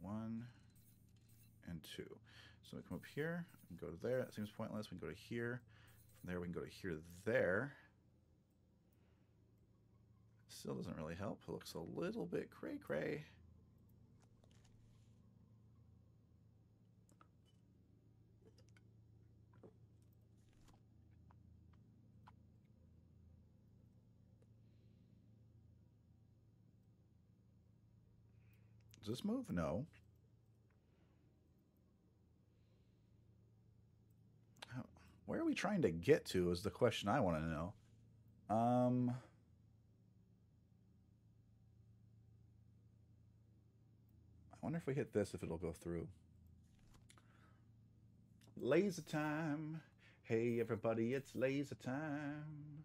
One and two. So we come up here and go to there. That seems pointless. We can go to here. From there, we can go to here, there. Still doesn't really help. It looks a little bit cray-cray. Does this move? No. Where are we trying to get to is the question I want to know. Um, I wonder if we hit this, if it'll go through. Laser time. Hey, everybody, it's laser time.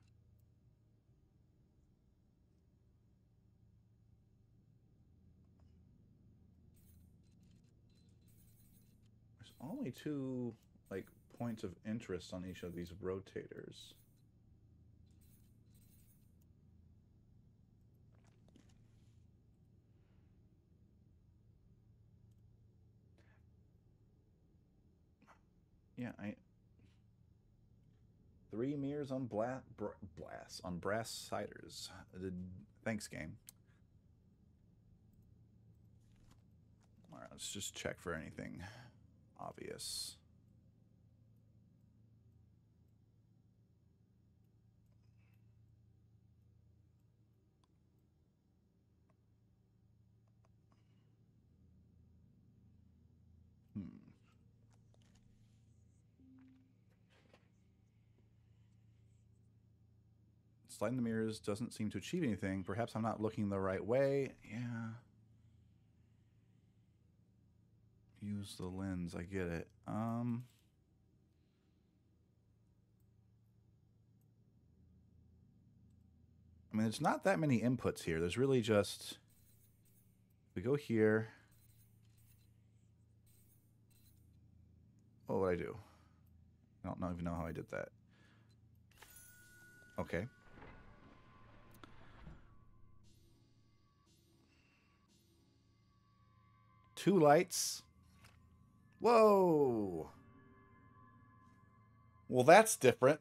Only two, like, points of interest on each of these rotators. Yeah, I... Three mirrors on bla br blast, on brass ciders. Thanks, game. All right, let's just check for anything obvious. Hmm. Sliding the mirrors doesn't seem to achieve anything. Perhaps I'm not looking the right way. Yeah. Use the lens, I get it. Um, I mean, there's not that many inputs here. There's really just, we go here. What would I do? I don't even know how I did that. Okay. Two lights. Whoa! Well, that's different.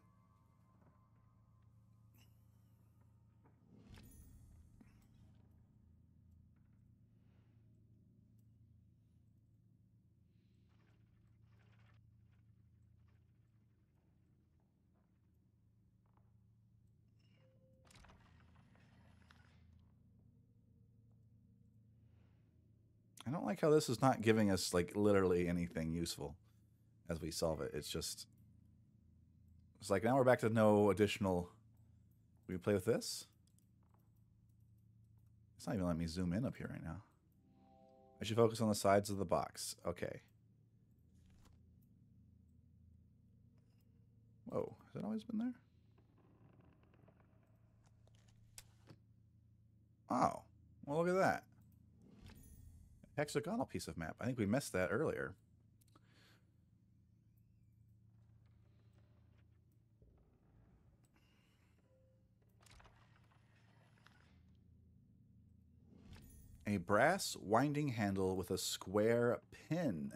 I don't like how this is not giving us, like, literally anything useful. as we solve it. It's just... It's like, now we're back to no additional... We can play with this? It's not even letting me zoom in up here right now. I should focus on the sides of the box. Okay. Whoa, has it always been there? Oh, well, look at that. Hexagonal piece of map. I think we missed that earlier. A brass winding handle with a square pin.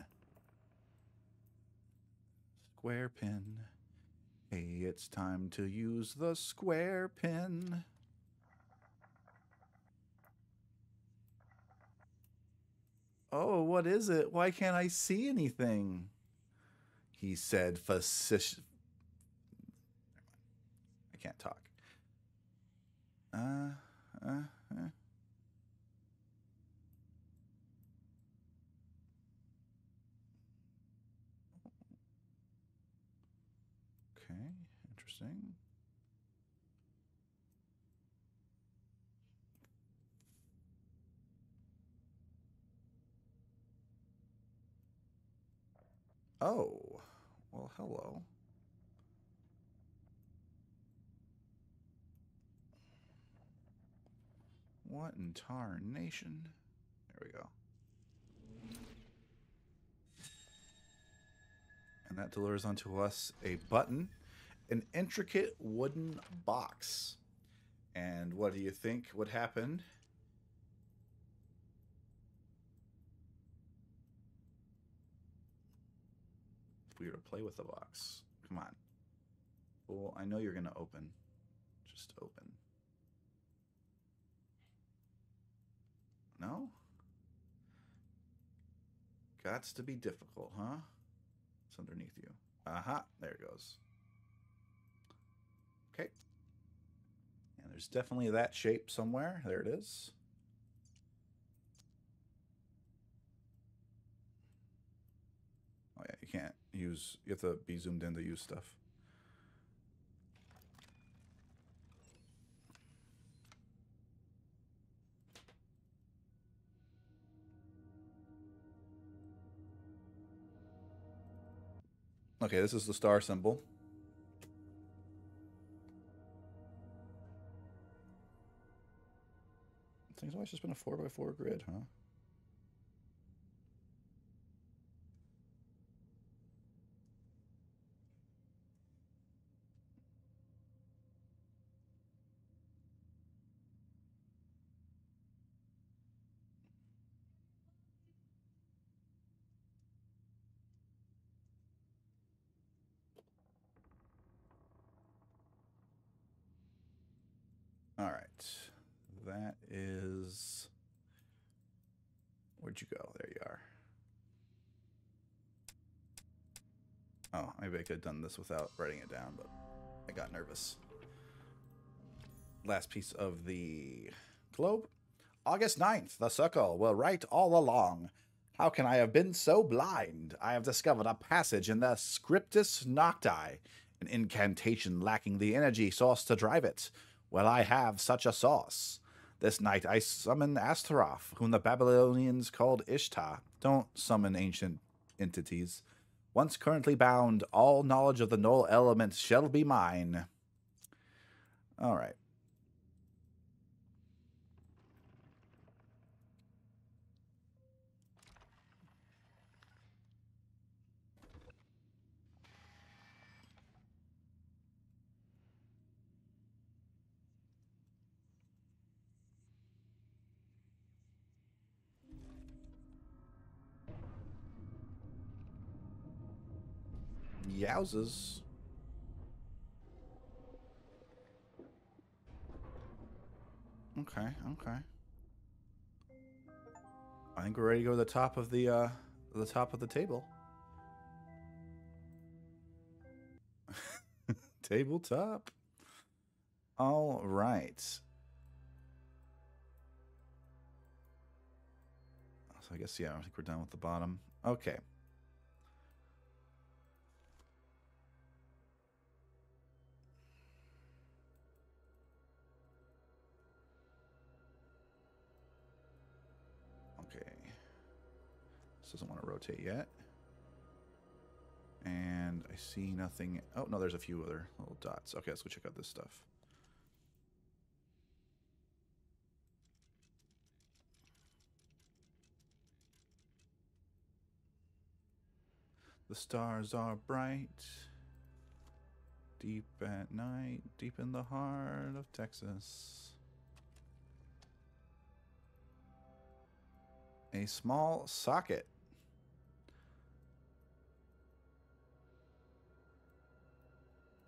Square pin. Hey, it's time to use the square pin. Oh, what is it? Why can't I see anything? He said facetious. I can't talk. Uh, uh, uh. Okay, interesting. Oh, well, hello. What in tarnation? There we go. And that delivers onto us a button, an intricate wooden box. And what do you think would happen? We were to play with the box. Come on. Well, I know you're going to open. Just open. No? Gots to be difficult, huh? It's underneath you. Aha, uh-huh. There it goes. Okay. And there's definitely that shape somewhere. There it is. Oh yeah, you can't use, you have to be zoomed in to use stuff. Okay, this is the star symbol. I think it's always just been a four by four grid, huh? That is, where'd you go? There you are. Oh, maybe I could have done this without writing it down, but I got nervous. Last piece of the globe. August ninth, the circle will write all along. How can I have been so blind? I have discovered a passage in the Scriptus Nocti, an incantation lacking the energy source to drive it. Well, I have such a source. This night I summon Astaroth, whom the Babylonians called Ishtar. Don't summon ancient entities. Once currently bound, all knowledge of the null elements shall be mine. All right. Yowzes. Okay, okay. I think we're ready to go to the top of the uh the top of the table. Tabletop. All right. So I guess yeah, I think we're done with the bottom. Okay. This doesn't want to rotate yet. And I see nothing. Oh, no, there's a few other little dots. Okay, let's go check out this stuff. The stars are bright, deep at night, deep in the heart of Texas. A small socket.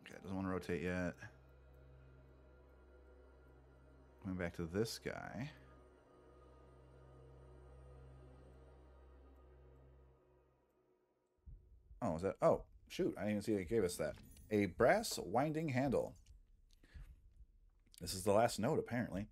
Okay, it doesn't want to rotate yet. Going back to this guy. Oh, is that? Oh, shoot. I didn't even see they gave us that. A brass winding handle. This is the last note, apparently.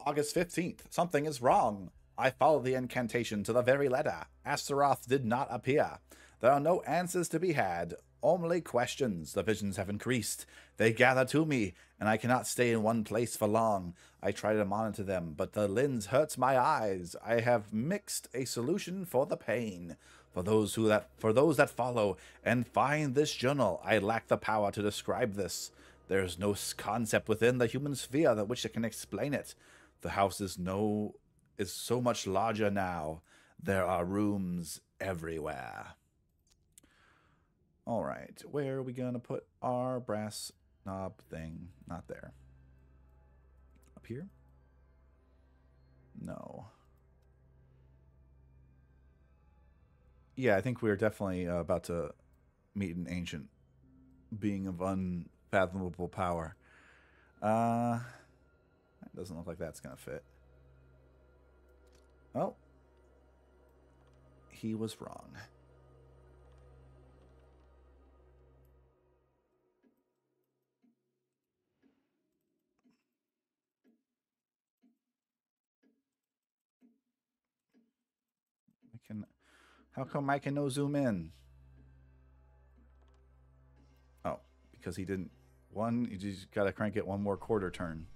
August fifteenth. Something is wrong. I followed the incantation to the very letter. Astaroth did not appear. There are no answers to be had. Only questions. The visions have increased. They gather to me, and I cannot stay in one place for long. I try to monitor them, but the lens hurts my eyes. I have mixed a solution for the pain. For those who that for those that follow and find this journal, I lack the power to describe this. There is no concept within the human sphere that which can explain it. The house is no is so much larger now. There are rooms everywhere. All right, where are we gonna put our brass knob thing? Not there. Up here? No. Yeah, I think we're definitely uh, about to meet an ancient being of unfathomable power. Uh, that doesn't look like that's going to fit. Oh. He was wrong. I can... How come I can no zoom in? Oh, because he didn't. One, you just gotta crank it one more quarter turn.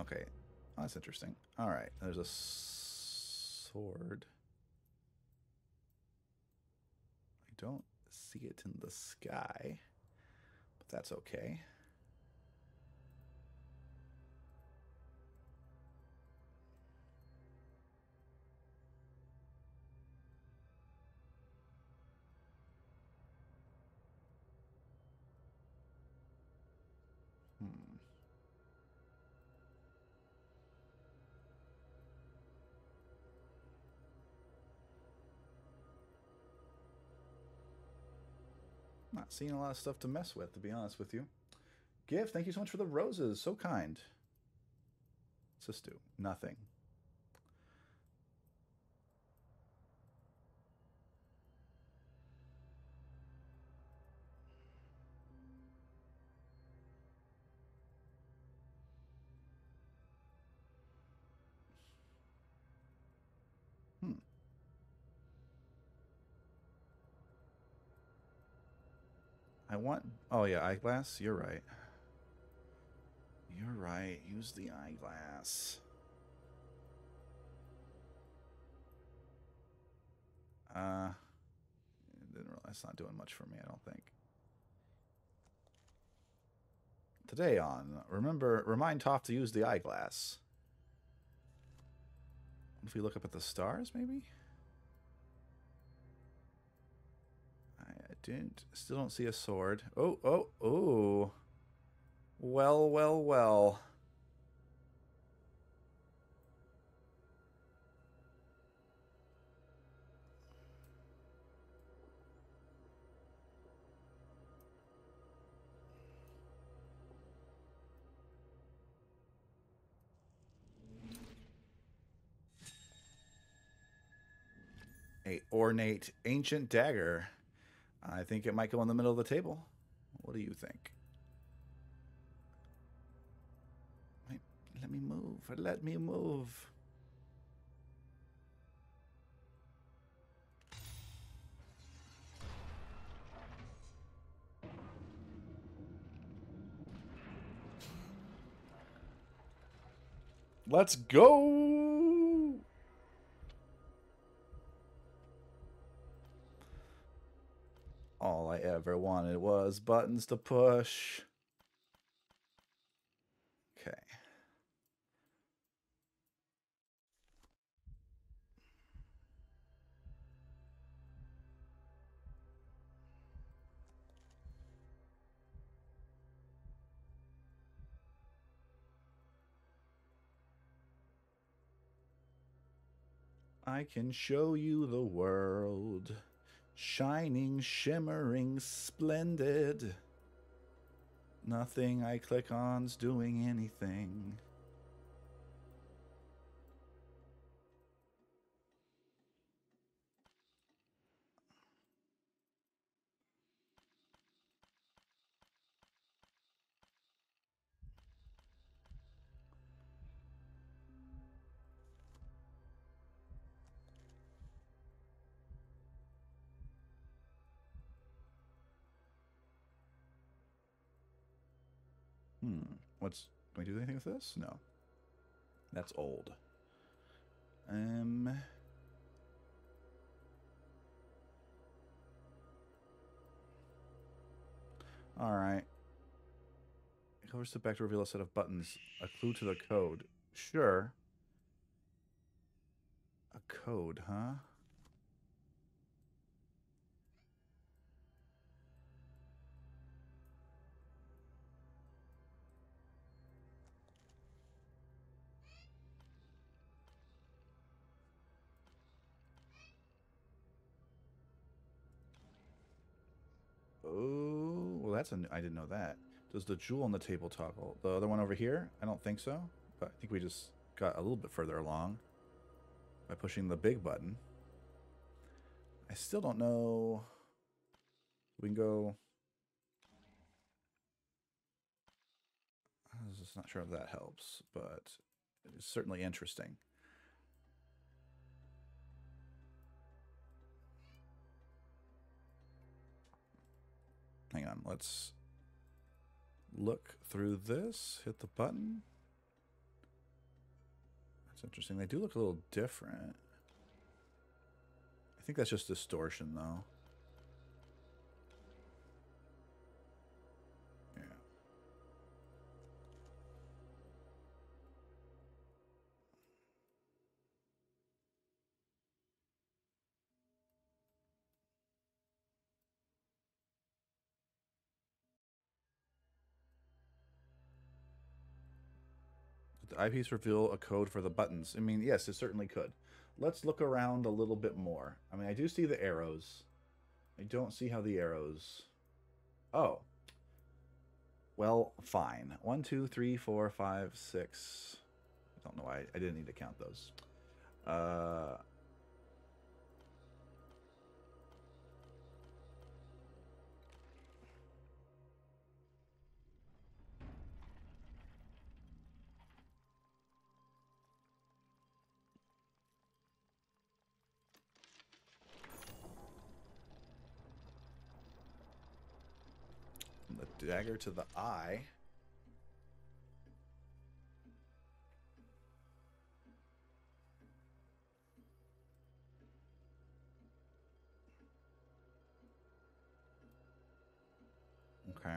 Okay. That's interesting. All right, there's a sword. I don't see it in the sky, but that's okay. Not seeing a lot of stuff to mess with, to be honest with you. Gift, thank you so much for the roses. So kind. What's this do? Nothing. I want... Oh, yeah, eyeglass? You're right. You're right. Use the eyeglass. Uh, didn't realize it's not doing much for me, I don't think. Today on, remember, remind Toph to use the eyeglass. If we look up at the stars, maybe? I didn't, still don't see a sword. Oh, oh, oh. Well, well, well. A ornate ancient dagger. I think it might go in the middle of the table. What do you think? Wait, let me move. Let me move. Let's go. All I ever wanted was buttons to push. Okay. I can show you the world, shining, shimmering, splendid. Nothing I click on's doing anything. What's, can we do anything with this? No. That's old. Um. Alright. Cover step back to reveal a set of buttons. A clue to the code. Sure. A code, huh? Oh, well, that's a new, I didn't know that. Does the jewel on the table toggle? The other one over here? I don't think so, but I think we just got a little bit further along by pushing the big button. I still don't know. We can go. I'm just not sure if that helps, but it's certainly interesting. Hang on, let's look through this, hit the button. That's interesting. They do look a little different. I think that's just distortion, though. Yeah. The eyepiece reveal a code for the buttons. I mean, yes, it certainly could. Let's look around a little bit more. I mean, I do see the arrows. I don't see how the arrows... Oh. Well, fine. One, two, three, four, five, six... I don't know why. I didn't need to count those. Uh... Dagger to the eye. Okay.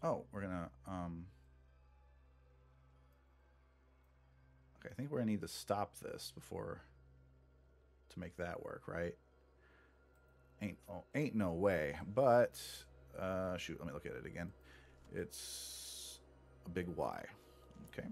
Oh, we're gonna, um, okay, I think we're gonna need to stop this before, to make that work, right? Ain't, oh, ain't no way, but, uh, shoot, let me look at it again. It's a big Y, okay.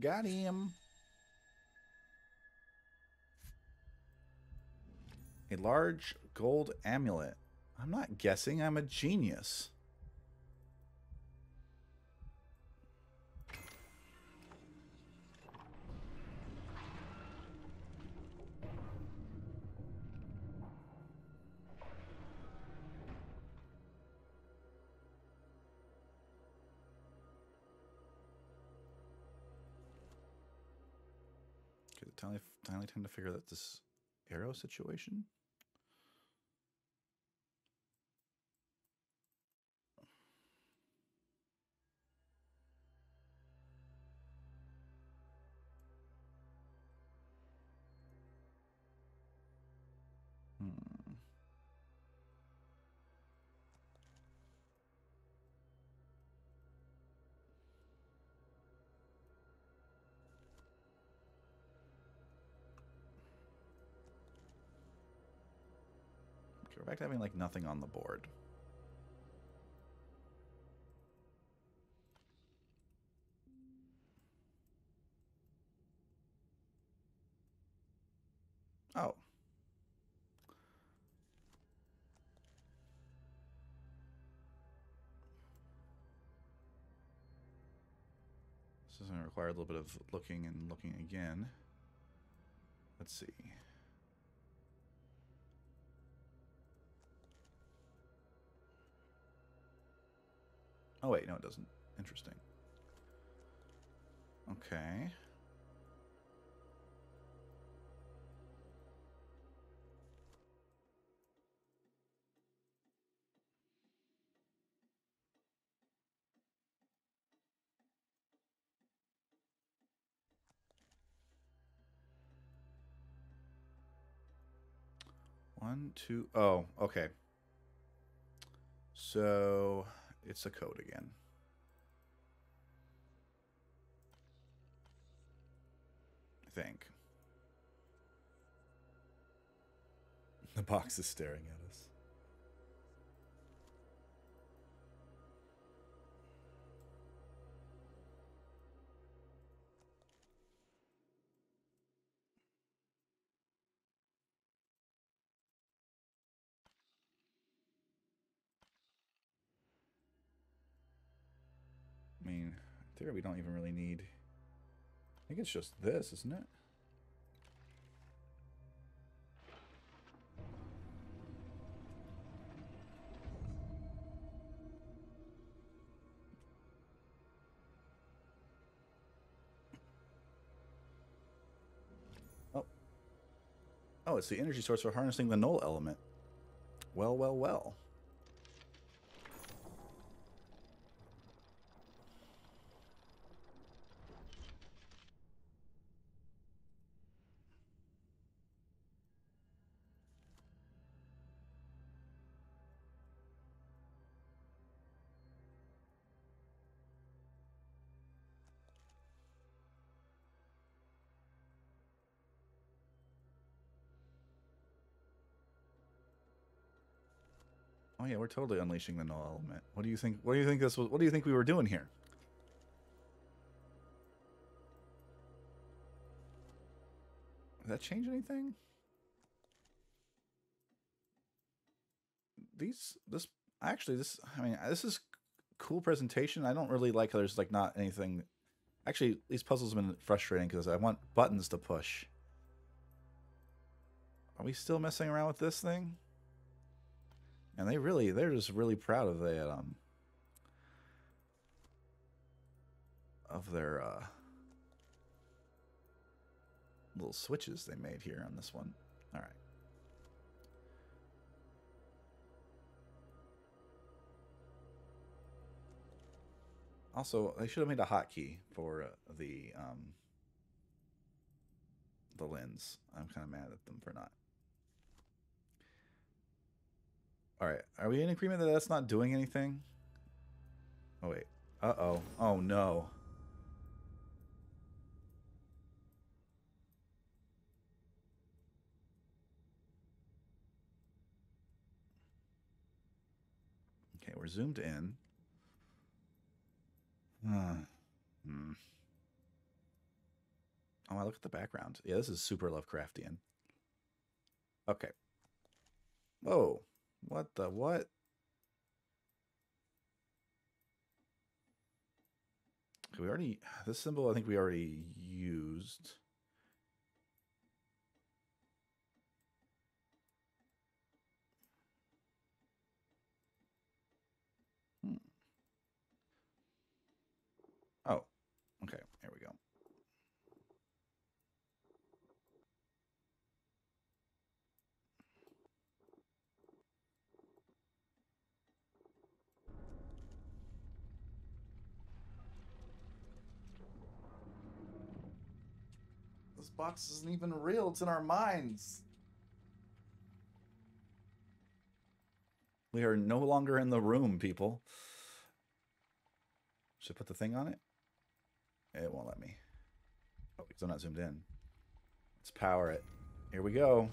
Got him. A large gold amulet. I'm not guessing. I'm a genius. Could it finally tend to figure out this arrow situation? We're back to having, like, nothing on the board. Oh. This is going to require a little bit of looking and looking again. Let's see. Oh, wait, no, it doesn't. Interesting. Okay. One, two, oh, okay. So... it's a code again. I think. The box is staring at us. There, we don't even really need... I think it's just this, isn't it? Oh. Oh, it's the energy source for harnessing the null element. Well, well, well. Oh yeah, we're totally unleashing the null element. What do you think? What do you think this was? What do you think we were doing here? Did that change anything? These, this, actually, this. I mean, this is cool presentation. I don't really like how there's like not anything. Actually, these puzzles have been frustrating because I want buttons to push. Are we still messing around with this thing? And they really, they're just really proud of that, um, of their, uh, little switches they made here on this one. All right. Also, they should have made a hotkey for uh, the, um, the lens. I'm kind of mad at them for not. All right, are we in agreement that that's not doing anything? Oh, wait. Uh-oh. Oh, no. Okay, we're zoomed in. Uh, hmm. Oh, I look at the background. Yeah, this is super Lovecraftian. Okay. Whoa. What the what? We already, this symbol I think we already used. Hmm. Oh, okay, here we go. This box isn't even real. It's in our minds. We are no longer in the room, people. Should I put the thing on it? It won't let me. Oh, because I'm not zoomed in. Let's power it. Here we go.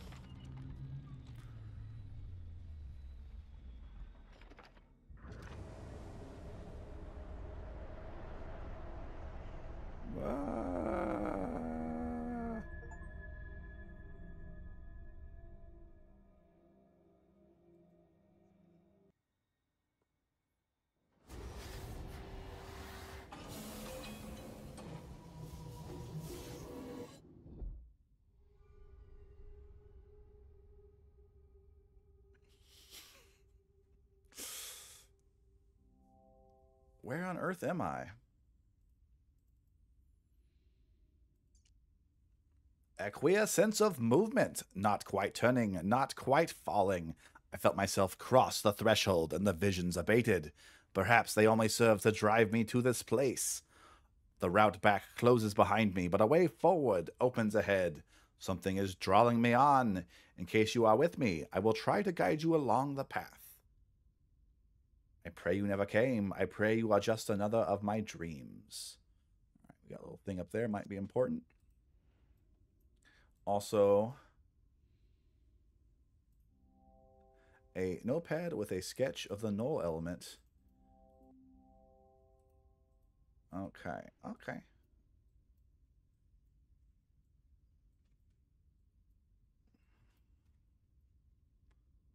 Where on earth am I? Acquiescence of movement. Not quite turning, not quite falling. I felt myself cross the threshold and the visions abated. Perhaps they only serve to drive me to this place. The route back closes behind me, but a way forward opens ahead. Something is drawing me on. In case you are with me, I will try to guide you along the path. I pray you never came. I pray you are just another of my dreams. All right, we got a little thing up there. Might be important. Also, a notepad with a sketch of the null element. Okay, okay.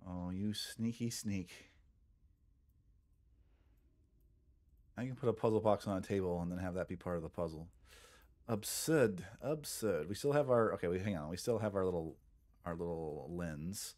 Oh, you sneaky sneak. I can put a puzzle box on a table and then have that be part of the puzzle. Absurd, absurd. We still have our okay. We hang on. We still have our little, our little lens.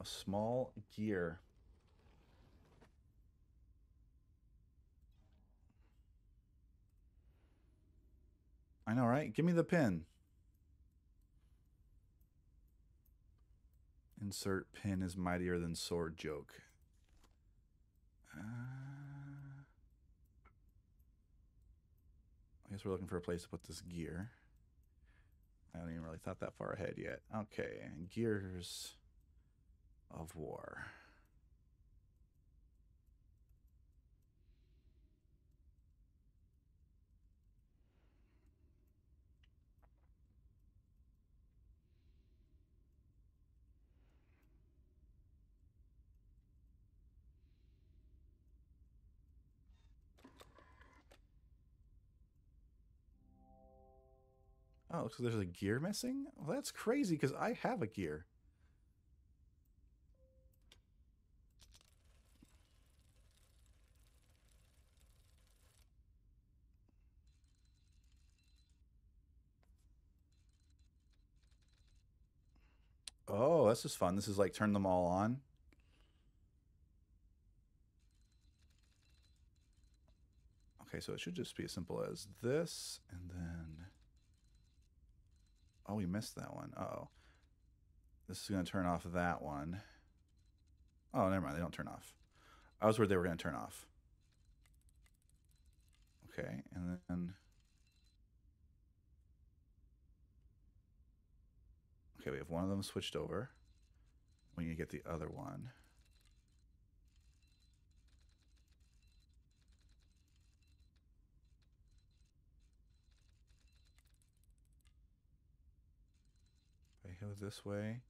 A small gear. I know, right? Give me the pin. Insert pin is mightier than sword joke. Uh, I guess we're looking for a place to put this gear. I haven't even really thought that far ahead yet. Okay, and gears of war. Oh, so there's a gear missing? Well, that's crazy because I have a gear. Oh, this is fun. This is like turn them all on. Okay, so it should just be as simple as this, and then... Oh, we missed that one. Uh-oh. This is going to turn off that one. Oh, never mind. They don't turn off. I was worried they were going to turn off. Okay, and then... Okay, we have one of them switched over. when you get the other one. If I go this way,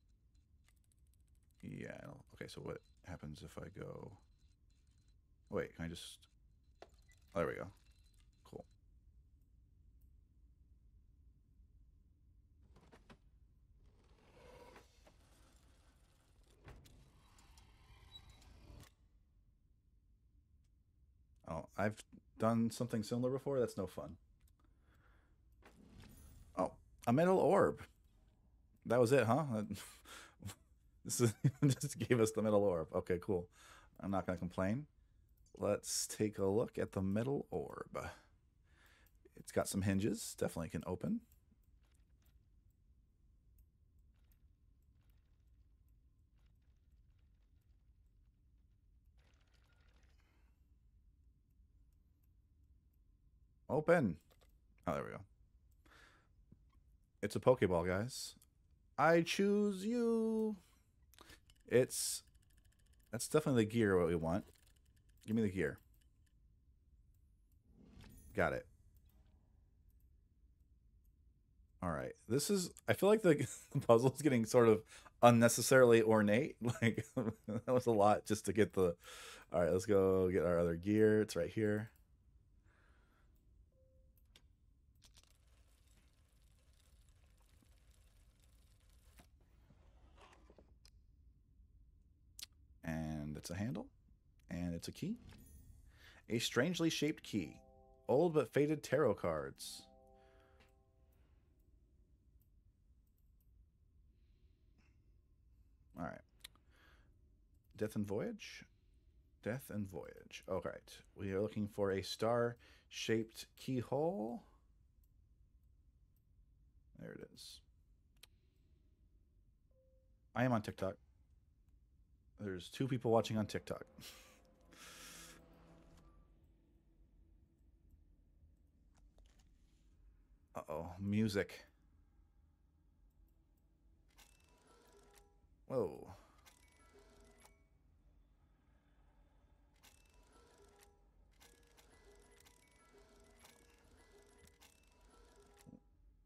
yeah, okay, so what happens if I go, wait, can I just, oh, there we go, cool. Oh, I've done something similar before, that's no fun. Oh, a metal orb. That was it, huh? This is, just gave us the metal orb. Okay, cool. I'm not going to complain. Let's take a look at the metal orb. It's got some hinges. Definitely can open. Open. Oh, there we go. It's a Pokeball, guys. I choose you. It's, that's definitely the gear what we want. Give me the gear. Got it. All right. This is, I feel like the, the puzzle is getting sort of unnecessarily ornate. Like that was a lot just to get the, all right, let's go get our other gear. It's right here. And it's a handle, and it's a key. A strangely shaped key. Old but faded tarot cards. All right. Death and Voyage. Death and Voyage. All right. We are looking for a star-shaped keyhole. There it is. I am on TikTok. There's two people watching on TikTok. Uh-oh, music. Whoa.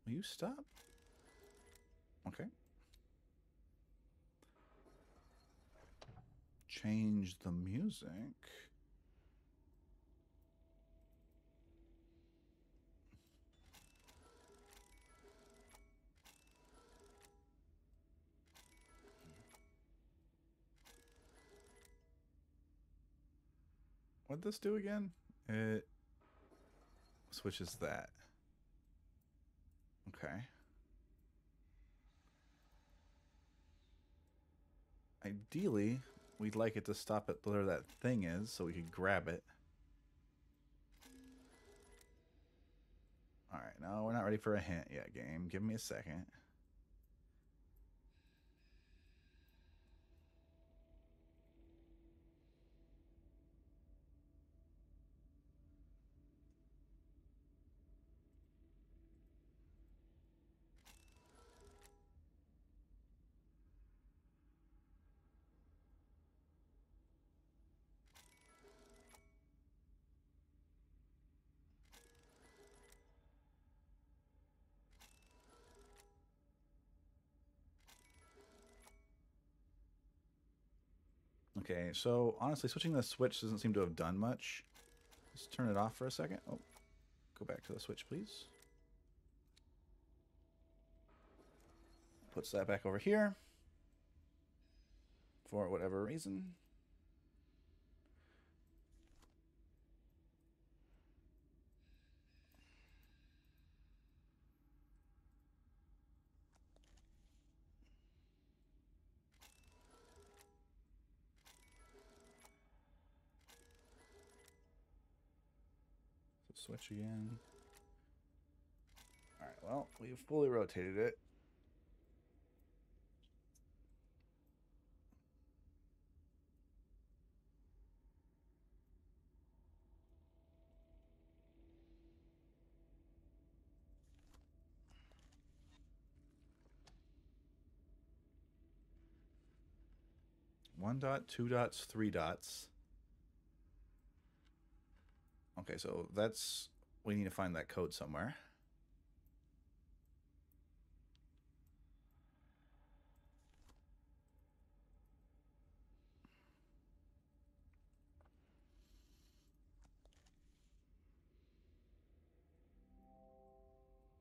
Will you stop? Okay. Change the music. What'd this do again? It switches that. Okay. Ideally, we'd like it to stop at where that thing is so we could grab it. Alright, no, we're not ready for a hint yet, game. Give me a second. Okay, so honestly, switching the switch doesn't seem to have done much. Let's turn it off for a second. Oh, go back to the switch, please. Puts that back over here for whatever reason. Switch again. All right, well, we've fully rotated it. one dot, two dots, three dots. Okay, so that's, we need to find that code somewhere.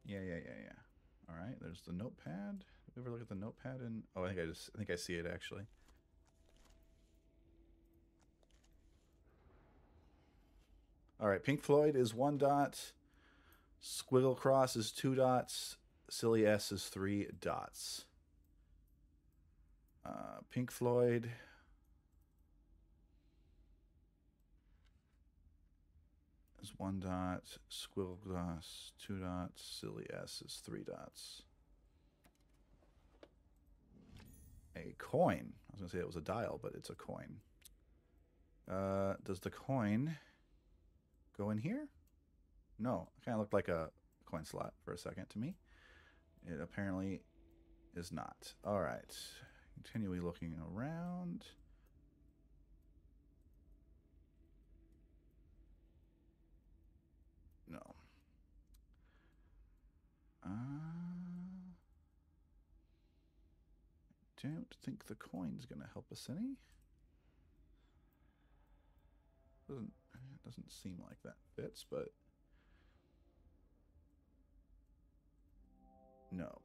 Yeah, yeah, yeah, yeah. All right, there's the notepad. Did we ever look at the notepad? And oh, I think I just, I think I see it actually. All right, Pink Floyd is one dot. Squiggle Cross is two dots. Silly S is three dots. Uh, Pink Floyd. Is one dot, Squiggle Cross two dots, Silly S is three dots. A coin. I was gonna say it was a dial, but it's a coin. Uh, does the coin go in here? No, it kind of looked like a coin slot for a second to me. It apparently is not. All right, continually looking around. No. Uh, I don't think the coin's going to help us any. Doesn't, it doesn't seem like that fits, but... No.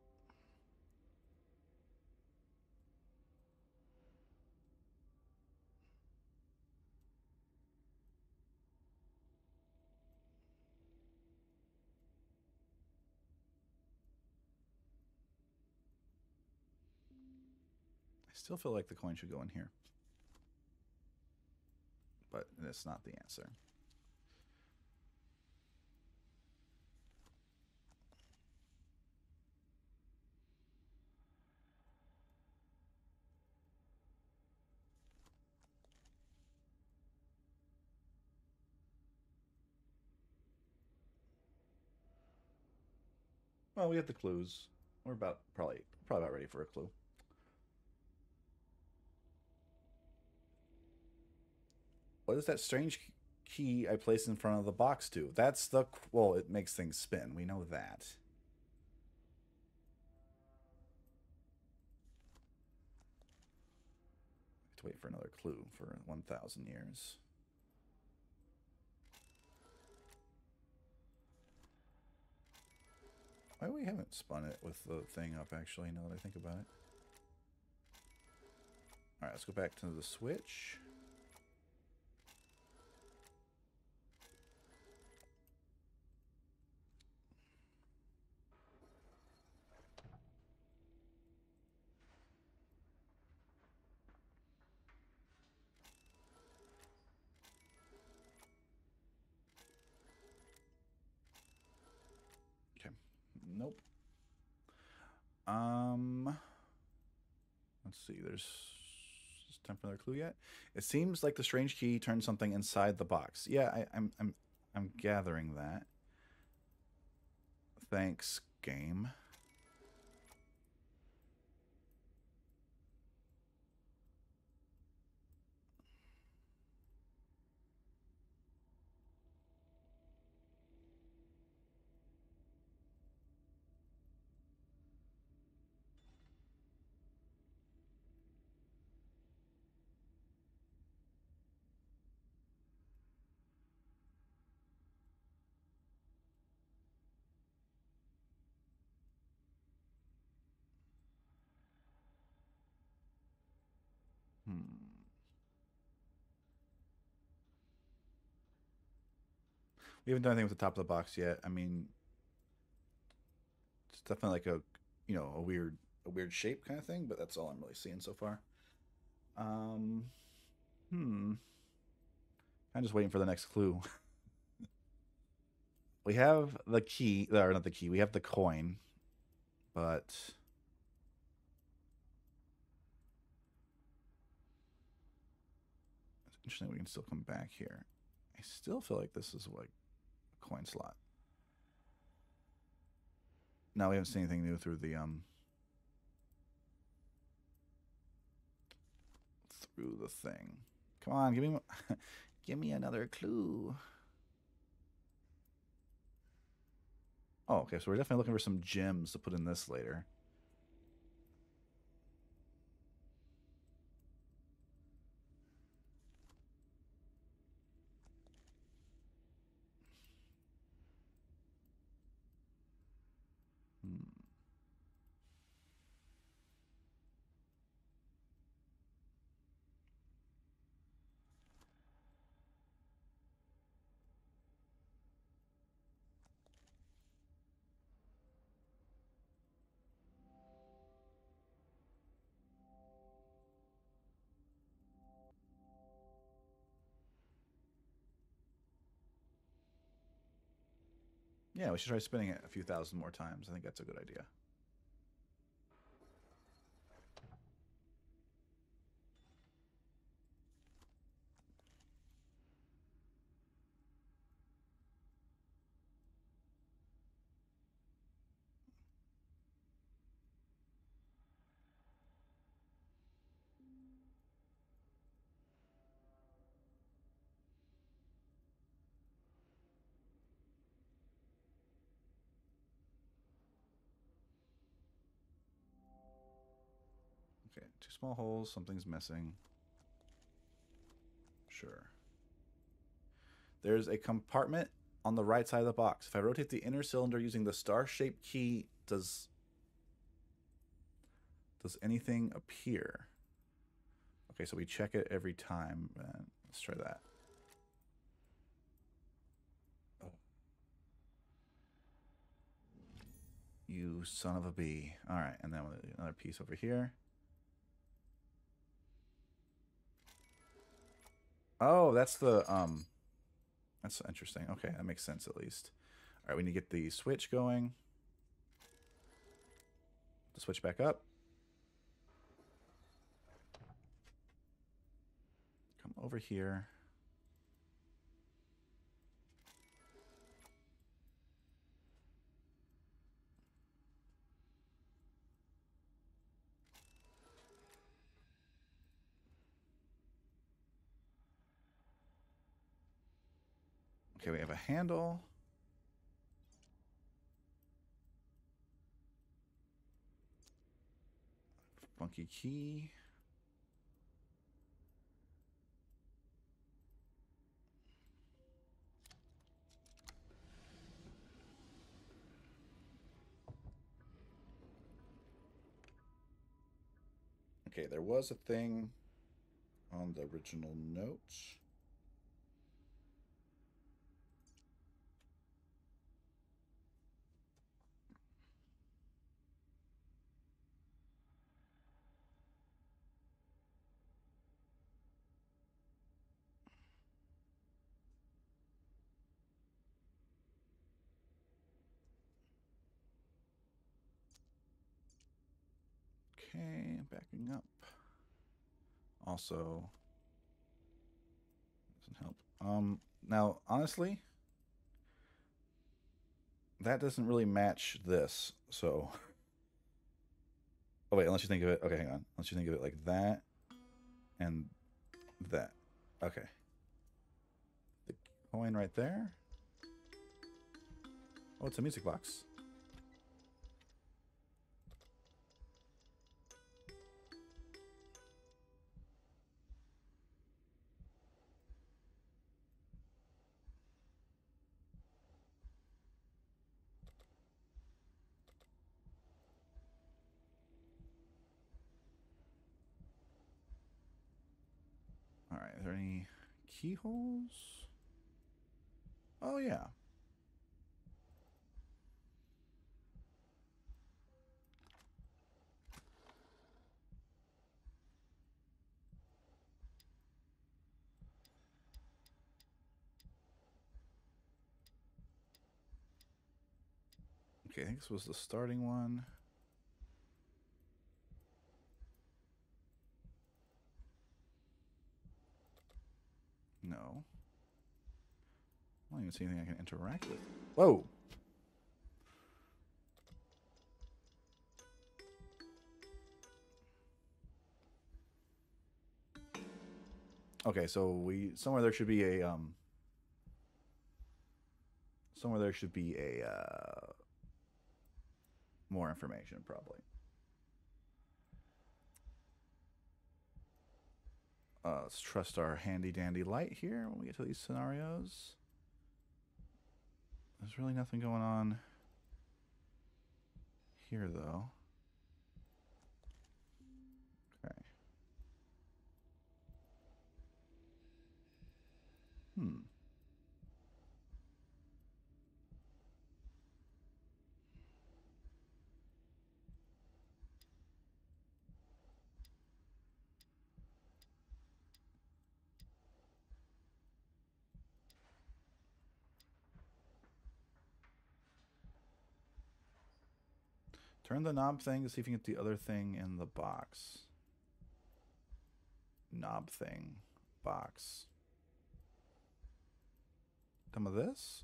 I still feel like the coin should go in here. But that's not the answer. Well, we got the clues. We're about probably probably about ready for a clue. What is that strange key I placed in front of the box do? That's the... Well, it makes things spin. We know that. I have to wait for another clue for one thousand years. Why we haven't spun it with the thing up, actually, now that I think about it. Alright, let's go back to the switch. Nope. Um, let's see. There's is time for another clue yet. It seems like the strange key turned something inside the box. Yeah, I, I'm I'm I'm gathering that. Thanks, game. We haven't done anything with the top of the box yet. I mean, it's definitely like a, you know, a weird, a weird shape kind of thing, but that's all I'm really seeing so far. Um, hmm. I'm just waiting for the next clue. We have the key, or not the key, we have the coin, but... It's interesting we can still come back here. I still feel like this is like coin slot. No, we haven't seen anything new through the um through the thing. Come on, give me give me another clue. Oh, okay, so we're definitely looking for some gems to put in this later. Yeah, we should try spinning it a few thousand more times. I think that's a good idea. Okay, two small holes, something's missing. Sure. There's a compartment on the right side of the box. If I rotate the inner cylinder using the star-shaped key, does... Does anything appear? Okay, so we check it every time. Let's try that. Oh. You son of a bee. Alright, and then we'll do another piece over here. Oh, that's the, um, that's interesting. Okay, that makes sense at least. All right, we need to get the switch going. The switch back up. Come over here. Okay, we have a handle. Funky key. Okay, there was a thing on the original notes. Okay, backing up. Also, doesn't help. Um, now, honestly, that doesn't really match this. So, oh wait, unless you think of it. Okay, hang on. Unless you think of it like that and that. Okay, the coin right there. Oh, it's a music box. Is there any keyholes? Oh, yeah. Okay, I think this was the starting one. No. I don't even see anything I can interact with. Whoa! Okay, so we somewhere there should be a um somewhere there should be a uh more information probably. Uh, let's trust our handy dandy light here when we get to these scenarios. There's really nothing going on here though. Okay. Hmm. Turn the knob thing to see if you can get the other thing in the box. Knob thing. Box. Some of this?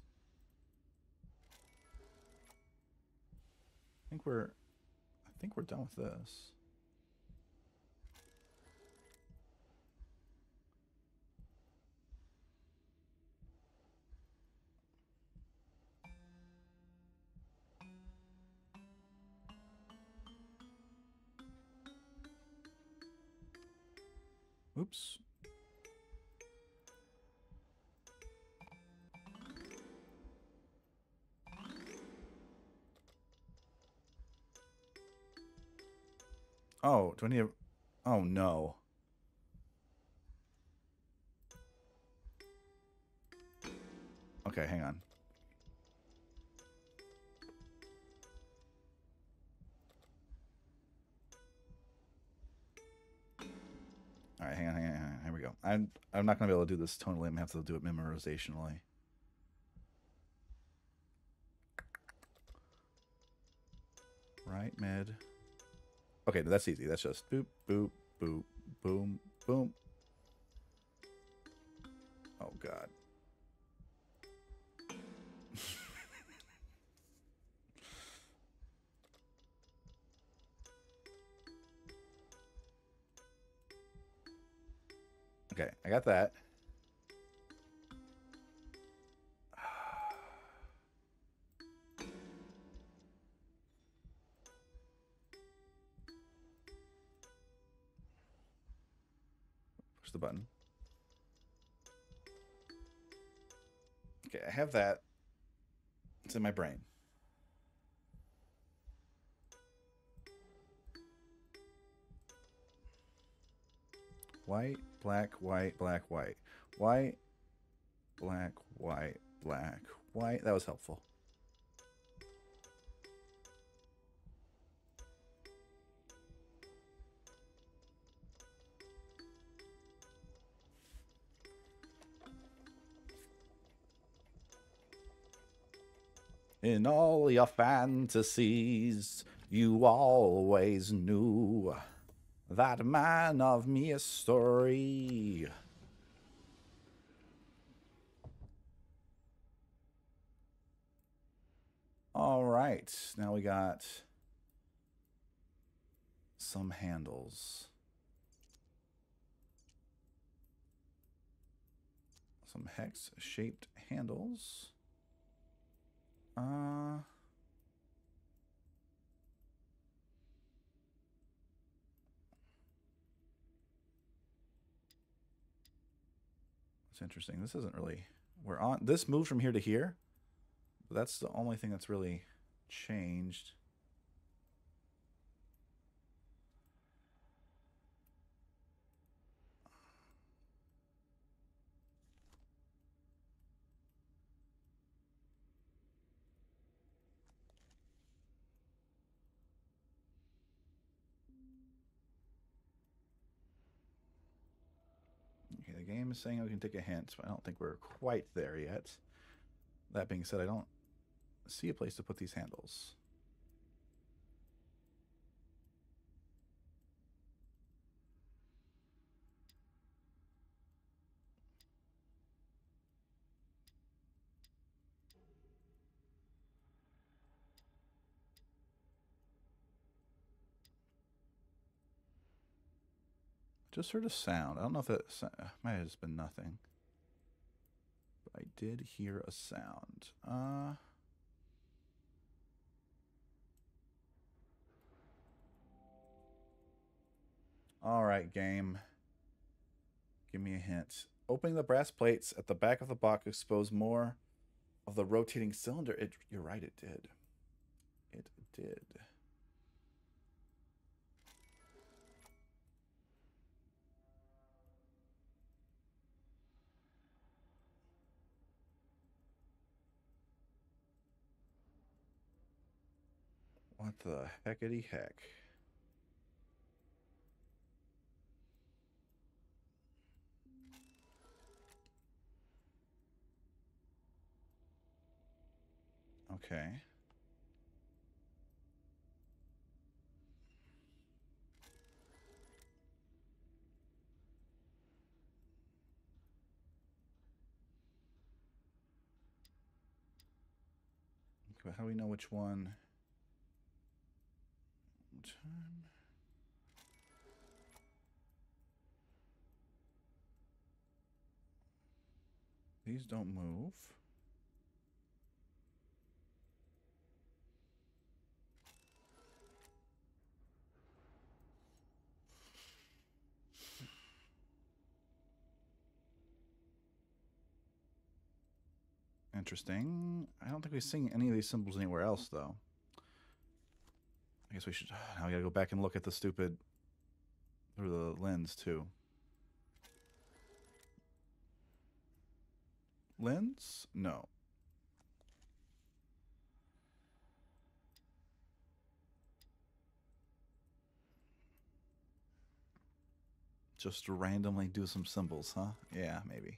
I think we're... I think we're done with this. Oops. Oh, do I need a... Oh, no. Okay, hang on. All right, hang on, hang on, hang on. Here we go. I'm, I'm not going to be able to do this tonally. I'm going to have to do it memorizationally. Right, mid. Okay, no, that's easy. That's just boop, boop, boop, boom, boom. Oh, God. Okay, I got that. Push the button. Okay, I have that. It's in my brain. White, black, white, black, white. White, black, white, black, white. That was helpful. In all your fantasies, you always knew. That man of mystery. All right, now we got some handles. Some hex-shaped handles. Uh... It's interesting. This isn't really... We're on... This moved from here to here. But that's the only thing that's really changed. The game is saying we can take a hint, but I don't think we're quite there yet. That being said, I don't see a place to put these handles. Just heard a sound. I don't know if it might have just been nothing. But I did hear a sound. Uh... Alright, game. Give me a hint. Opening the brass plates at the back of the box exposed more of the rotating cylinder. It, you're right, it did. It did. What the heckity heck? Okay. Okay, but how do we know which one? Time. These don't move. Interesting. I don't think we've seen any of these symbols anywhere else, though. I guess we should... Now we gotta go back and look at the stupid... through the lens, too. Lens? No. Just randomly do some symbols, huh? Yeah, maybe.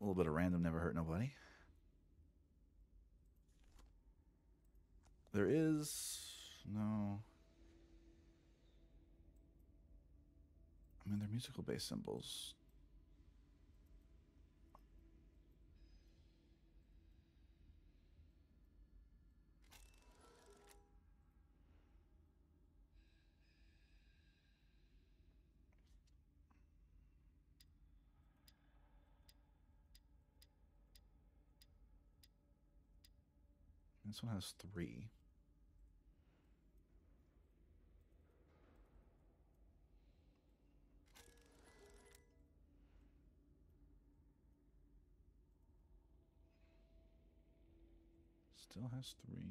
A little bit of random never hurt nobody. There is... no... I mean, they're musical-based symbols. This one has three. Still has three.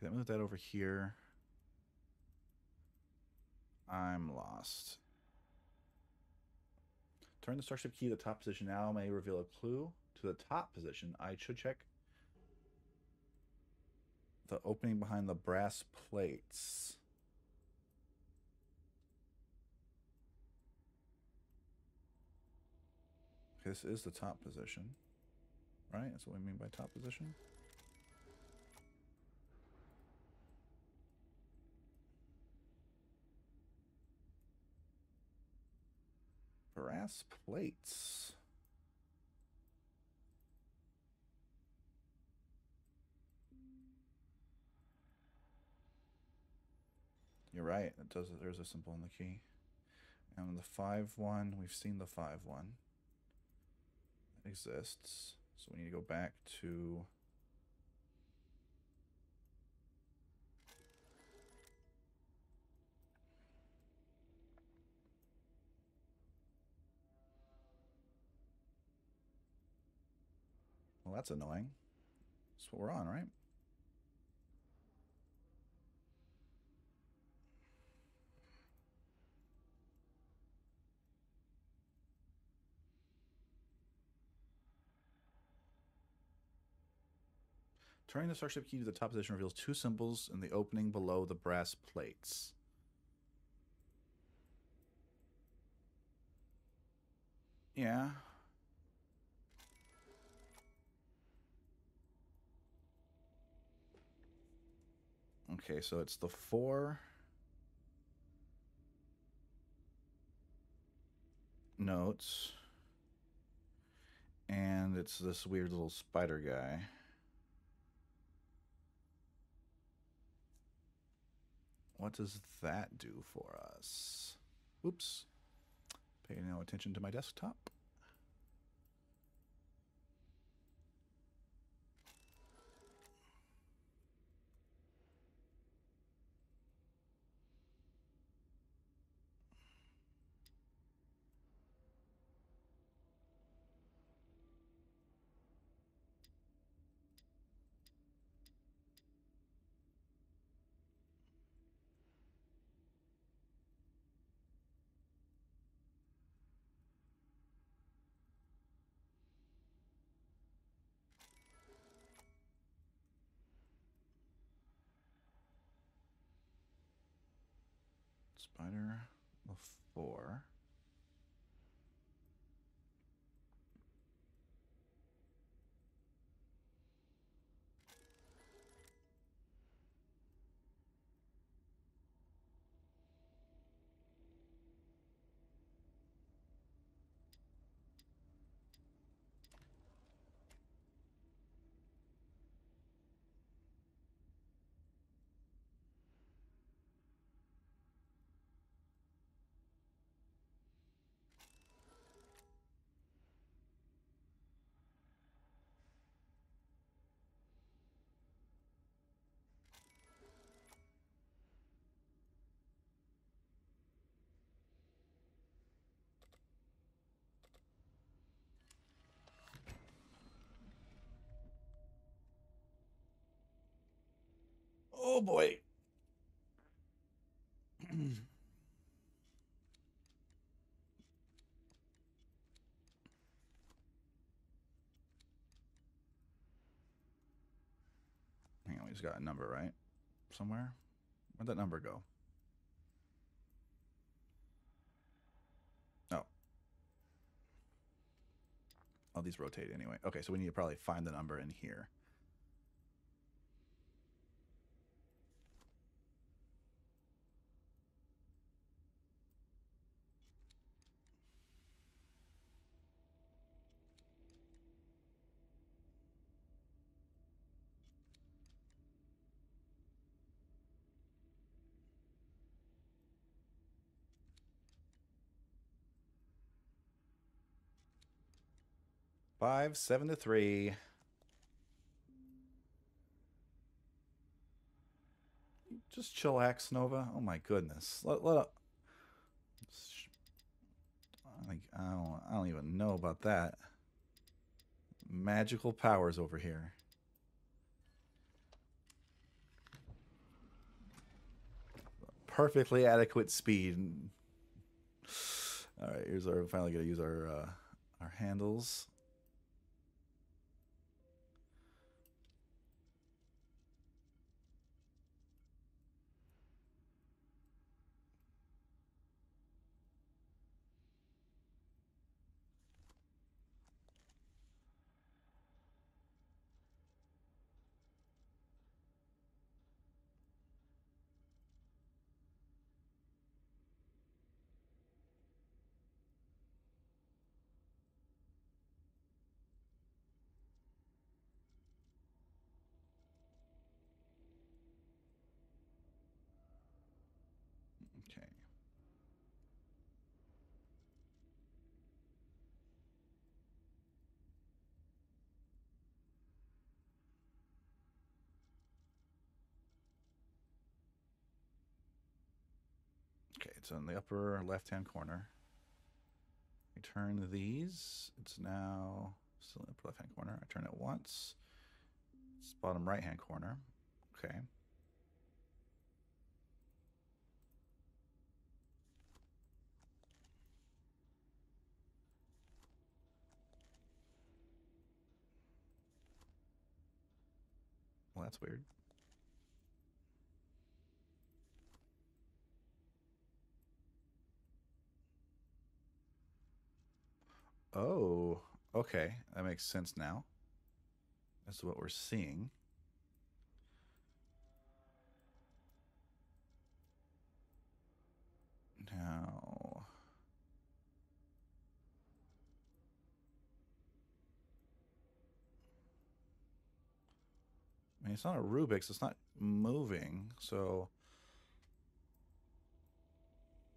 Okay, that moved that over here. I'm lost. Turn the starship key to the top position now may reveal a clue to the top position. I should check the opening behind the brass plates. Okay, this is the top position. Right? That's what we mean by top position. Brass plates. You're right. It does. There's a symbol in the key. And the five one. We've seen the five one. It exists. So we need to go back to. Well, that's annoying. That's what we're on, right? Turning the starship key to the top position reveals two symbols in the opening below the brass plates. Yeah. Okay, so it's the four notes. And it's this weird little spider guy. What does that do for us? Oops. Pay no attention to my desktop. Spider before. Oh boy. Hang on, he's got a number, right? Somewhere? Where'd that number go? Oh. Oh, these rotate anyway. Okay, so we need to probably find the number in here. Five, seven to three. Just chillax, Nova. Oh my goodness. Let, let up. I don't, I don't even know about that. Magical powers over here. Perfectly adequate speed. All right, here's our. Finally, gonna use our uh, our handles. Okay, it's on the upper left-hand corner. I turn these. It's now still in the upper left-hand corner. I turn it once. It's bottom right-hand corner. Okay. Well, that's weird. Oh, okay. That makes sense now. That's what we're seeing. Now, I mean, it's not a Rubik's, it's not moving, so...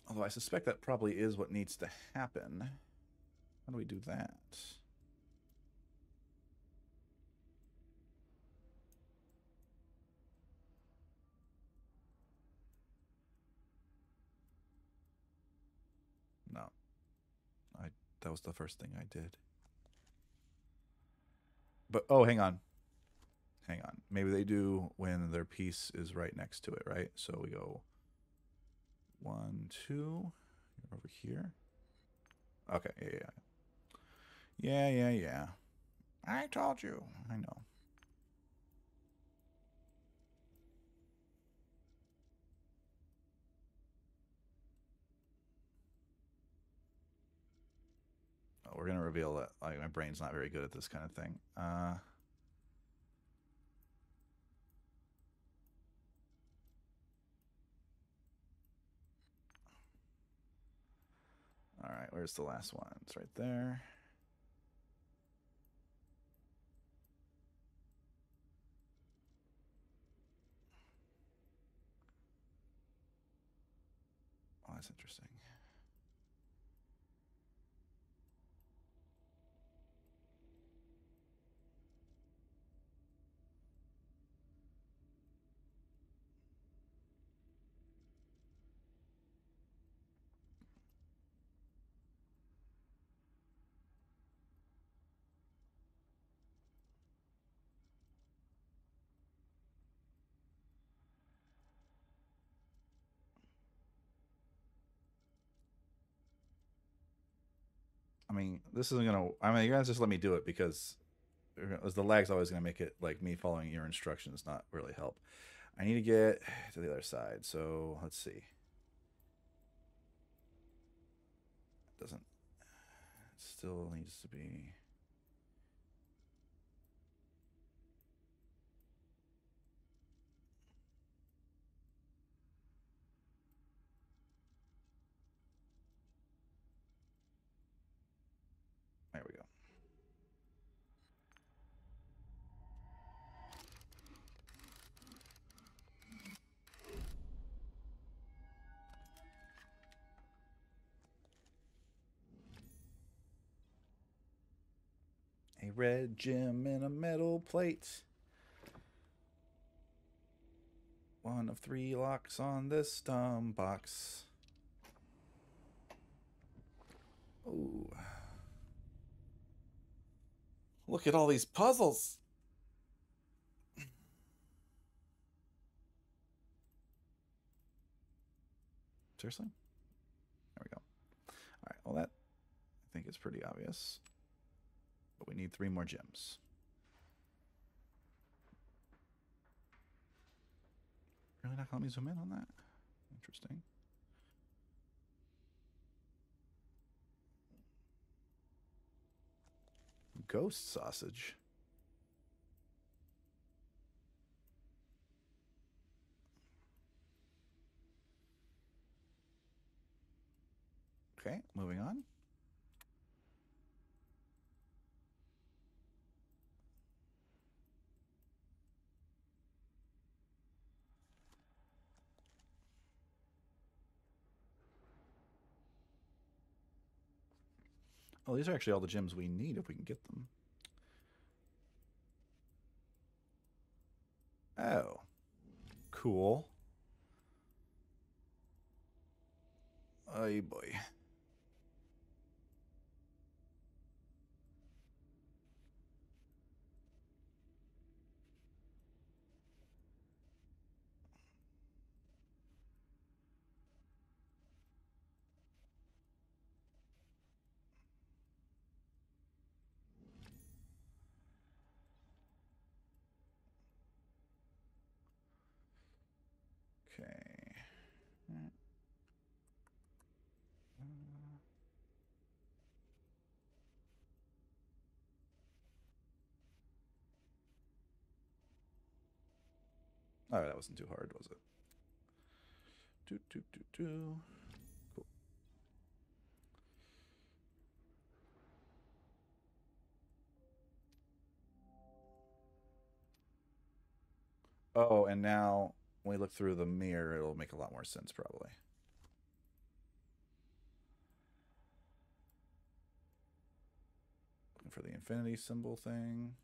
Although I suspect that probably is what needs to happen. How do we do that? No. I, that was the first thing I did. But, oh, hang on. Hang on. Maybe they do when their piece is right next to it, right? So we go one, two. You're over here. Okay, yeah, yeah. Yeah, yeah, yeah. I told you. I know. Oh, we're going to reveal that like, my brain's not very good at this kind of thing. Uh... All right, where's the last one? It's right there. Oh, that's interesting. I mean, this isn't gonna. I mean, you guys just let me do it because the lag's always gonna make it like me following your instructions not really help. I need to get to the other side, so let's see. It doesn't. It still needs to be. There we go. A red gem in a metal plate. One of three locks on this dumb box. Ooh. Look at all these puzzles. Seriously? There we go. All right, well, that I think is pretty obvious. But we need three more gems. Really not gonna let me zoom in on that? Interesting. Ghost sausage. Okay, moving on. Oh, these are actually all the gems we need if we can get them. Oh. Cool. Ay boy. Okay. Uh, oh, that wasn't too hard, was it? Do do do do. Cool. Oh, and now when we look through the mirror, it'll make a lot more sense probably. Looking for the infinity symbol thing.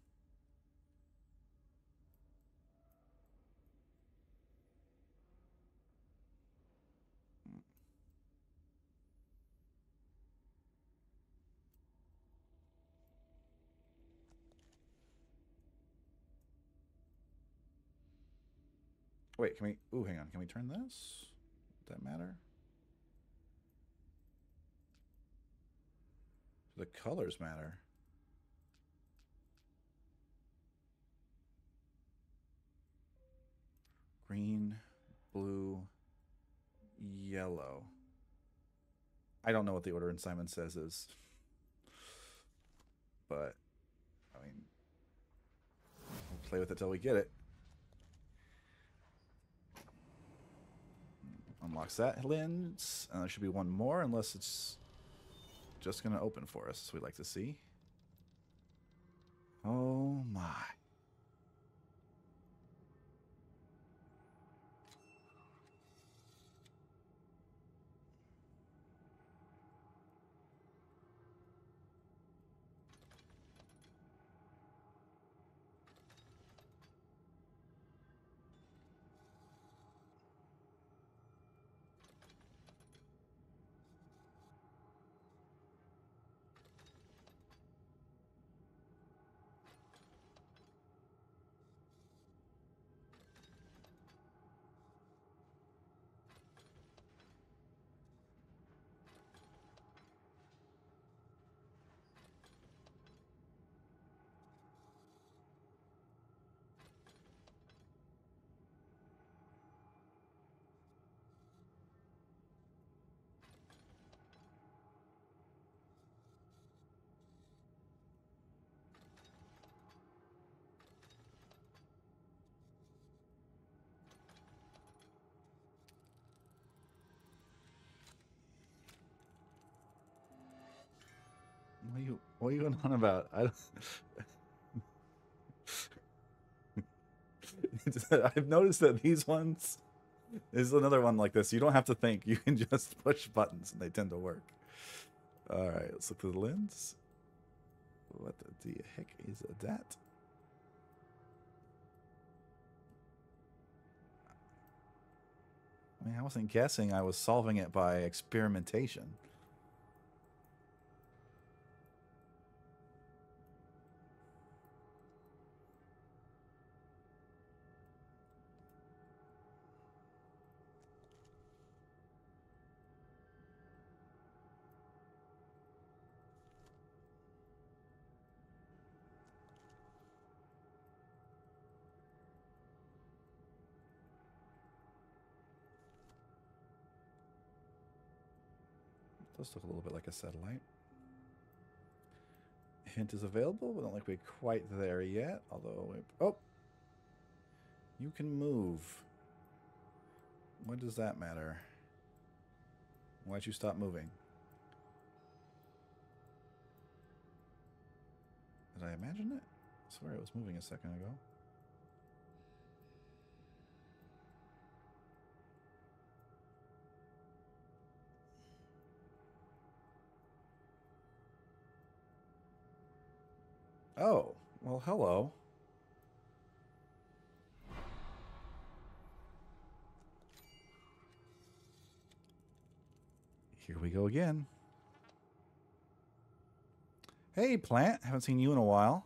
Wait, can we... Ooh, hang on. Can we turn this? Does that matter? The colors matter. Green, blue, yellow. I don't know what the order in Simon Says is. But, I mean... we'll play with it till we get it. Unlocks that lens. Uh, there should be one more, unless it's just going to open for us, as we like to see. Oh my. What are you, what are you going on about? I don't... I've noticed that these ones... This is another one like this. You don't have to think. You can just push buttons and they tend to work. Alright, let's look through the lens. What the heck is that? I mean, I wasn't guessing. I was solving it by experimentation. Does look a little bit like a satellite. Hint is available. We don't think we're quite there yet. Although, we, oh, you can move. What does that matter? Why'd you stop moving? Did I imagine it? I swear it was moving a second ago. Oh, well, hello. Here we go again. Hey, plant. Haven't seen you in a while.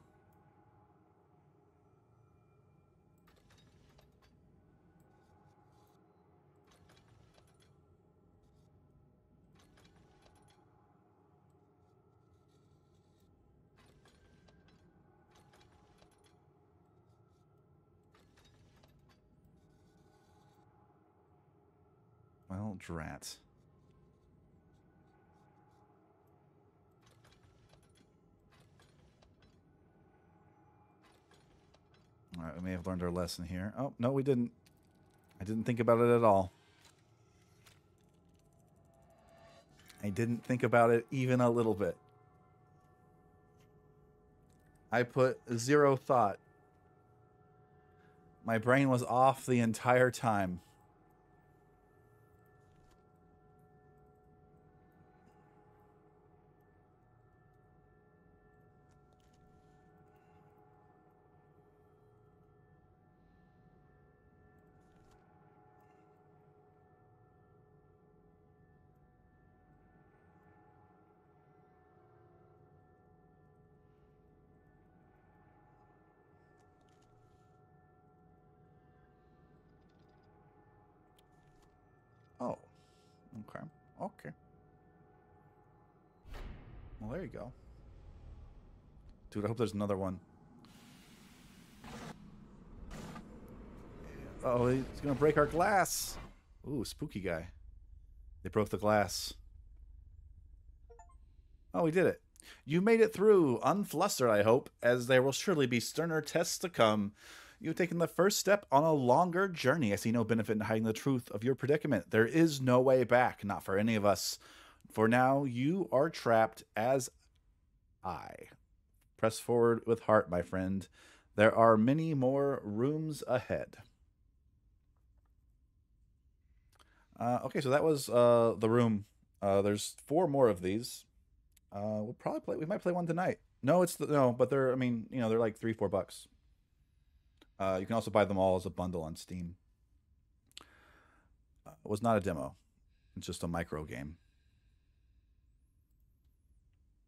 Well, drat. All right, we may have learned our lesson here. Oh, no, we didn't. I didn't think about it at all. I didn't think about it even a little bit. I put zero thought My brain was off the entire time. Okay. Okay. Well, there you go. Dude, I hope there's another one. Uh-oh, he's gonna break our glass. Ooh, spooky guy. They broke the glass. Oh, we did it. You made it through, unflustered, I hope, as there will surely be sterner tests to come. You've taken the first step on a longer journey. I see no benefit in hiding the truth of your predicament. There is no way back, not for any of us. For now, you are trapped as I. Press forward with heart, my friend. There are many more rooms ahead. Uh, okay, so that was uh, The Room. Uh, there's four more of these. Uh, we'll probably play. We might play one tonight. No, it's the, no, but they're. I mean, you know, they're like three, four bucks. Uh, you can also buy them all as a bundle on Steam. Uh, it was not a demo. It's just a micro game.